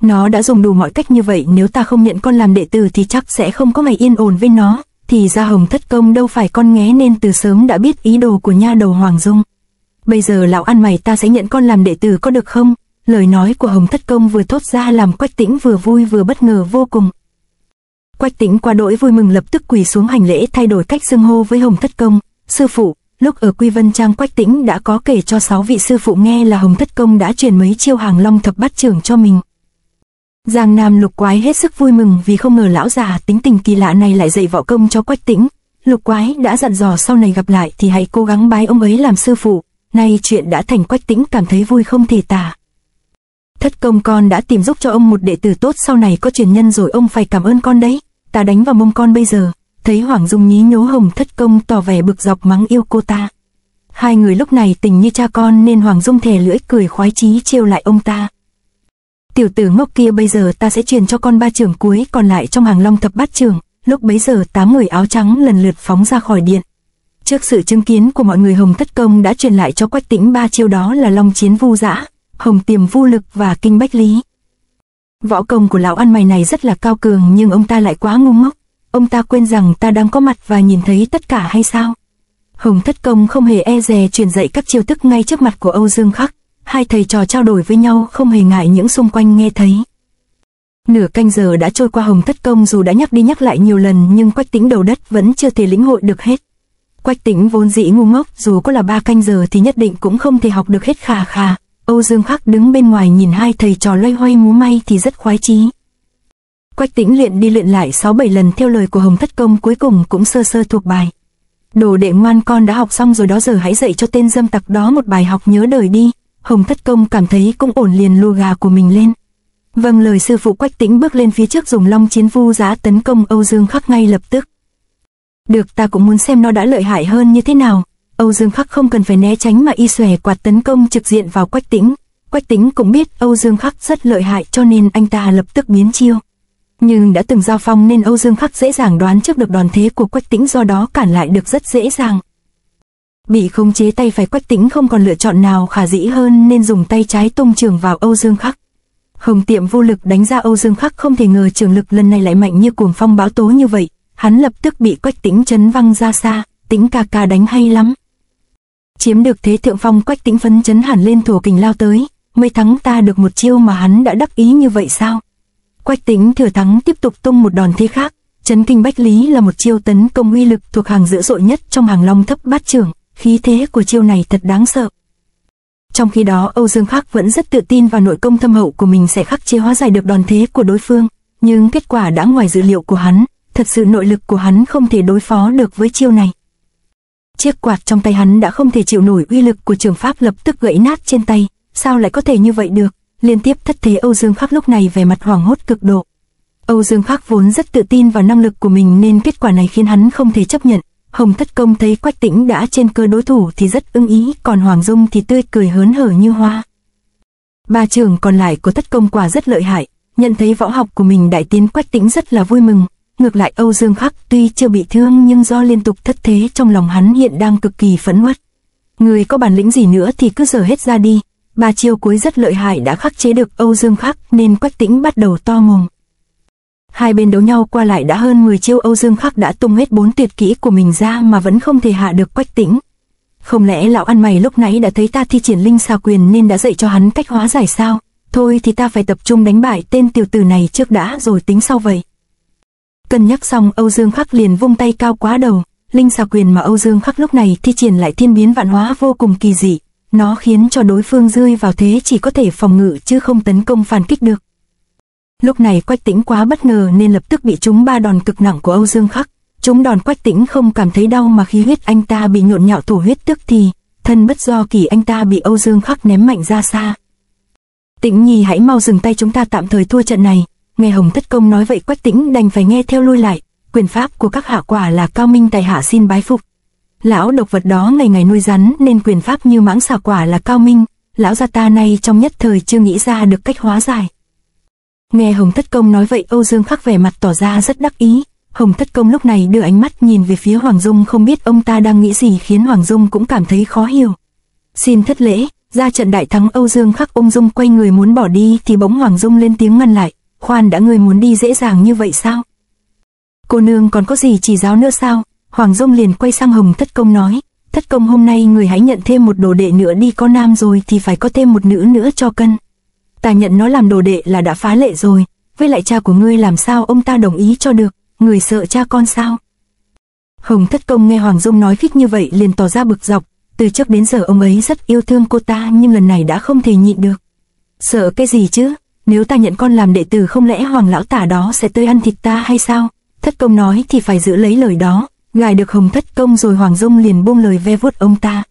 Nó đã dùng đủ mọi cách như vậy, nếu ta không nhận con làm đệ tử thì chắc sẽ không có ngày yên ổn với nó. Thì ra Hồng Thất Công đâu phải con nghé nên từ sớm đã biết ý đồ của nha đầu Hoàng Dung. Bây giờ lão ăn mày ta sẽ nhận con làm đệ tử có được không? Lời nói của Hồng Thất Công vừa thốt ra làm Quách Tĩnh vừa vui vừa bất ngờ vô cùng. Quách Tĩnh quá đỗi vui mừng, lập tức quỳ xuống hành lễ thay đổi cách xưng hô với Hồng Thất Công. Sư phụ, lúc ở Quy Vân Trang Quách Tĩnh đã có kể cho sáu vị sư phụ nghe là Hồng Thất Công đã truyền mấy chiêu Hàng Long Thập Bát Trưởng cho mình. Giang Nam Lục Quái hết sức vui mừng vì không ngờ lão già tính tình kỳ lạ này lại dạy võ công cho Quách Tĩnh. Lục Quái đã dặn dò sau này gặp lại thì hãy cố gắng bái ông ấy làm sư phụ. Nay chuyện đã thành, Quách Tĩnh cảm thấy vui không thể tả. Thất Công, con đã tìm giúp cho ông một đệ tử tốt, sau này có truyền nhân rồi ông phải cảm ơn con đấy. Ta đánh vào mông con bây giờ. Thấy Hoàng Dung nhí nhố, Hồng Thất Công tỏ vẻ bực dọc mắng yêu cô ta. Hai người lúc này tình như cha con nên Hoàng Dung thè lưỡi cười khoái chí trêu lại ông ta. Tiểu tử ngốc kia, bây giờ ta sẽ truyền cho con ba trưởng cuối còn lại trong Hàng Long Thập Bát Trưởng. Lúc bấy giờ tám người áo trắng lần lượt phóng ra khỏi điện. Trước sự chứng kiến của mọi người, Hồng Tất Công đã truyền lại cho Quách Tĩnh ba chiêu, đó là Long Chiến Vu Dã, Hồng Tiềm Vu Lực và Kinh Bách Lý. Võ công của lão ăn mày này rất là cao cường, nhưng ông ta lại quá ngu ngốc. Ông ta quên rằng ta đang có mặt và nhìn thấy tất cả hay sao? Hồng Thất Công không hề e dè truyền dạy các chiêu thức ngay trước mặt của Âu Dương Khắc. Hai thầy trò trao đổi với nhau, không hề ngại những xung quanh nghe thấy. Nửa canh giờ đã trôi qua, Hồng Thất Công dù đã nhắc đi nhắc lại nhiều lần nhưng Quách Tĩnh đầu đất vẫn chưa thể lĩnh hội được hết. Quách Tĩnh vốn dĩ ngu ngốc, dù có là ba canh giờ thì nhất định cũng không thể học được hết. Khà khà, Âu Dương Khắc đứng bên ngoài nhìn hai thầy trò loay hoay múa may thì rất khoái chí. Quách Tĩnh luyện đi luyện lại sáu bảy lần theo lời của Hồng Thất Công, cuối cùng cũng sơ sơ thuộc bài. Đồ đệ ngoan, con đã học xong rồi đó, giờ hãy dạy cho tên dâm tặc đó một bài học nhớ đời đi. Hồng Thất Công cảm thấy cũng ổn, liền lùa gà của mình lên. Vâng lời sư phụ, Quách Tĩnh bước lên phía trước dùng Long Chiến Vu Dã tấn công Âu Dương Khắc ngay lập tức. Được, ta cũng muốn xem nó đã lợi hại hơn như thế nào. Âu Dương Khắc không cần phải né tránh mà y xòe quạt tấn công trực diện vào Quách Tĩnh. Quách Tĩnh cũng biết Âu Dương Khắc rất lợi hại cho nên anh ta lập tức biến chiêu. Nhưng đã từng giao phong nên Âu Dương Khắc dễ dàng đoán trước được đòn thế của Quách Tĩnh, do đó cản lại được rất dễ dàng. Bị khống chế tay phải, Quách Tĩnh không còn lựa chọn nào khả dĩ hơn nên dùng tay trái tung trường vào Âu Dương Khắc. Hồng Tiệm Vô Lực đánh ra, Âu Dương Khắc không thể ngờ trường lực lần này lại mạnh như cuồng phong bão tố như vậy, hắn lập tức bị Quách Tĩnh chấn văng ra xa. Tĩnh ca ca đánh hay lắm. Chiếm được thế thượng phong, Quách Tĩnh phấn chấn hẳn lên, thủa kình lao tới. Mới thắng ta được một chiêu mà hắn đã đắc ý như vậy sao? Quách Tĩnh thừa thắng tiếp tục tung một đòn thế khác. Chấn Kinh Bách Lý là một chiêu tấn công uy lực thuộc hàng dữ dội nhất trong hàng Long Thập Bát Trưởng, khí thế của chiêu này thật đáng sợ. Trong khi đó Âu Dương Khắc vẫn rất tự tin vào nội công thâm hậu của mình sẽ khắc chế hóa giải được đòn thế của đối phương, nhưng kết quả đã ngoài dự liệu của hắn, thật sự nội lực của hắn không thể đối phó được với chiêu này. Chiếc quạt trong tay hắn đã không thể chịu nổi uy lực của trường pháp, lập tức gãy nát trên tay. Sao lại có thể như vậy được? Liên tiếp thất thế, Âu Dương Khắc lúc này vẻ mặt hoảng hốt cực độ. Âu Dương Khắc vốn rất tự tin vào năng lực của mình nên kết quả này khiến hắn không thể chấp nhận. Hồng Thất Công thấy Quách Tĩnh đã trên cơ đối thủ thì rất ưng ý, còn Hoàng Dung thì tươi cười hớn hở như hoa. Ba trưởng còn lại của Thất Công quả rất lợi hại, nhận thấy võ học của mình đại tiến, Quách Tĩnh rất là vui mừng. Ngược lại Âu Dương Khắc tuy chưa bị thương nhưng do liên tục thất thế, trong lòng hắn hiện đang cực kỳ phẫn uất. Người có bản lĩnh gì nữa thì cứ giở hết ra đi. Ba chiêu cuối rất lợi hại đã khắc chế được Âu Dương Khắc nên Quách Tĩnh bắt đầu to mồm. Hai bên đấu nhau qua lại đã hơn mười chiêu, Âu Dương Khắc đã tung hết bốn tuyệt kỹ của mình ra mà vẫn không thể hạ được Quách Tĩnh. Không lẽ lão ăn mày lúc nãy đã thấy ta thi triển Linh Xà Quyền nên đã dạy cho hắn cách hóa giải sao? Thôi thì ta phải tập trung đánh bại tên tiểu tử này trước đã rồi tính sau vậy. Cân nhắc xong, Âu Dương Khắc liền vung tay cao quá đầu. Linh Xà Quyền mà Âu Dương Khắc lúc này thi triển lại thiên biến vạn hóa, vô cùng kỳ dị. Nó khiến cho đối phương rơi vào thế chỉ có thể phòng ngự chứ không tấn công phản kích được. Lúc này Quách Tĩnh quá bất ngờ nên lập tức bị trúng ba đòn cực nặng của Âu Dương Khắc. Trúng đòn, Quách Tĩnh không cảm thấy đau mà khí huyết anh ta bị nhộn nhạo thổ huyết, tức thì thân bất do kỳ anh ta bị Âu Dương Khắc ném mạnh ra xa. Tĩnh nhi, hãy mau dừng tay, chúng ta tạm thời thua trận này. Nghe Hồng Thất Công nói vậy, Quách Tĩnh đành phải nghe theo, lui lại. Quyền pháp của các hạ quả là cao minh, tài hạ xin bái phục. Lão độc vật đó ngày ngày nuôi rắn nên quyền pháp như mãng xà quả là cao minh, lão gia ta nay trong nhất thời chưa nghĩ ra được cách hóa giải. Nghe Hồng Thất Công nói vậy, Âu Dương Khắc vẻ mặt tỏ ra rất đắc ý. Hồng Thất Công lúc này đưa ánh mắt nhìn về phía Hoàng Dung, không biết ông ta đang nghĩ gì khiến Hoàng Dung cũng cảm thấy khó hiểu. Xin thất lễ, ra trận đại thắng. Âu Dương Khắc ung dung quay người muốn bỏ đi thì bỗng Hoàng Dung lên tiếng ngăn lại. Khoan đã, ngươi muốn đi dễ dàng như vậy sao? Cô nương còn có gì chỉ giáo nữa sao? Hoàng Dung liền quay sang Hồng Thất Công nói, Thất Công, hôm nay người hãy nhận thêm một đồ đệ nữa đi, có nam rồi thì phải có thêm một nữ nữa cho cân. Ta nhận nó làm đồ đệ là đã phá lệ rồi, với lại cha của ngươi làm sao ông ta đồng ý cho được, người sợ cha con sao? Hồng Thất Công nghe Hoàng Dung nói khích như vậy liền tỏ ra bực dọc, từ trước đến giờ ông ấy rất yêu thương cô ta nhưng lần này đã không thể nhịn được. Sợ cái gì chứ, nếu ta nhận con làm đệ tử không lẽ Hoàng lão tả đó sẽ tới ăn thịt ta hay sao? Thất Công nói thì phải giữ lấy lời đó. Gài được Hồng Thất Công rồi, Hoàng Dung liền buông lời ve vuốt ông ta.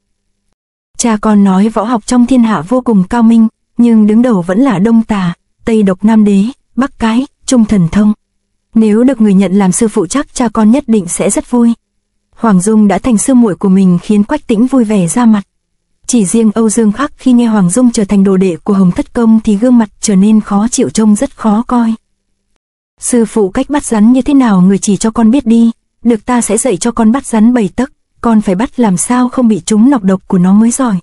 Cha con nói võ học trong thiên hạ vô cùng cao minh, nhưng đứng đầu vẫn là Đông Tà, Tây Độc, Nam Đế, Bắc Cái, Trung Thần Thông. Nếu được người nhận làm sư phụ chắc cha con nhất định sẽ rất vui. Hoàng Dung đã thành sư muội của mình khiến Quách Tĩnh vui vẻ ra mặt. Chỉ riêng Âu Dương Khắc khi nghe Hoàng Dung trở thành đồ đệ của Hồng Thất Công thì gương mặt trở nên khó chịu, trông rất khó coi. Sư phụ, cách bắt rắn như thế nào người chỉ cho con biết đi. Được, ta sẽ dạy cho con bắt rắn bảy tấc. con phải bắt làm sao không bị chúng nọc độc của nó mới giỏi.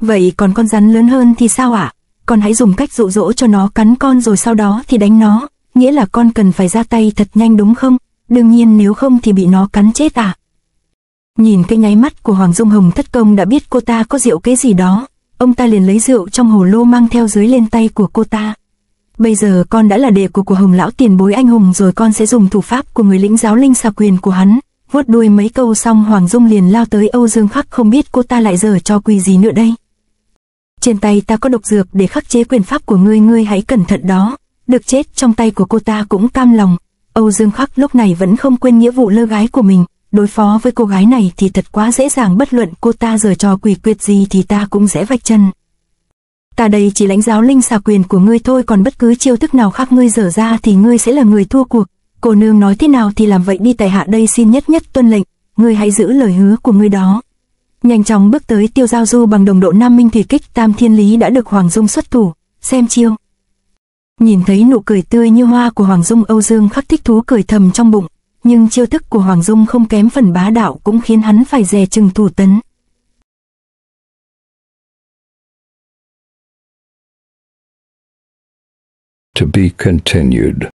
Vậy còn con rắn lớn hơn thì sao ạ? À? Con hãy dùng cách dụ dỗ cho nó cắn con rồi sau đó thì đánh nó, nghĩa là con cần phải ra tay thật nhanh đúng không? Đương nhiên nếu không thì bị nó cắn chết à? Nhìn cái nháy mắt của Hoàng Dung Hồng thất công đã biết cô ta có rượu cái gì đó, ông ta liền lấy rượu trong hồ lô mang theo dưới lên tay của cô ta. Bây giờ con đã là đệ của của Hồng lão tiền bối anh hùng rồi, con sẽ dùng thủ pháp của người lĩnh giáo linh xà quyền của hắn. Vuốt đuôi mấy câu xong Hoàng Dung liền lao tới Âu Dương Khắc, không biết cô ta lại giở cho quỷ gì nữa đây. Trên tay ta có độc dược để khắc chế quyền pháp của ngươi, ngươi hãy cẩn thận đó, được chết trong tay của cô ta cũng cam lòng. Âu Dương Khắc lúc này vẫn không quên nghĩa vụ lơ gái của mình, đối phó với cô gái này thì thật quá dễ dàng, bất luận cô ta giở trò quỷ quyệt gì thì ta cũng sẽ vạch chân. Ta đây chỉ lãnh giáo linh xà quyền của ngươi thôi, còn bất cứ chiêu thức nào khác ngươi giở ra thì ngươi sẽ là người thua cuộc. Cô nương nói thế nào thì làm vậy đi, tại hạ đây xin nhất nhất tuân lệnh, ngươi hãy giữ lời hứa của ngươi đó. Nhanh chóng bước tới Tiêu Giao Du bằng đồng độ Nam Minh Thủy Kích Tam Thiên Lý đã được Hoàng Dung xuất thủ, xem chiêu. Nhìn thấy nụ cười tươi như hoa của Hoàng Dung, Âu Dương Khắc thích thú cười thầm trong bụng, nhưng chiêu thức của Hoàng Dung không kém phần bá đạo cũng khiến hắn phải dè chừng thủ tấn. To be continued.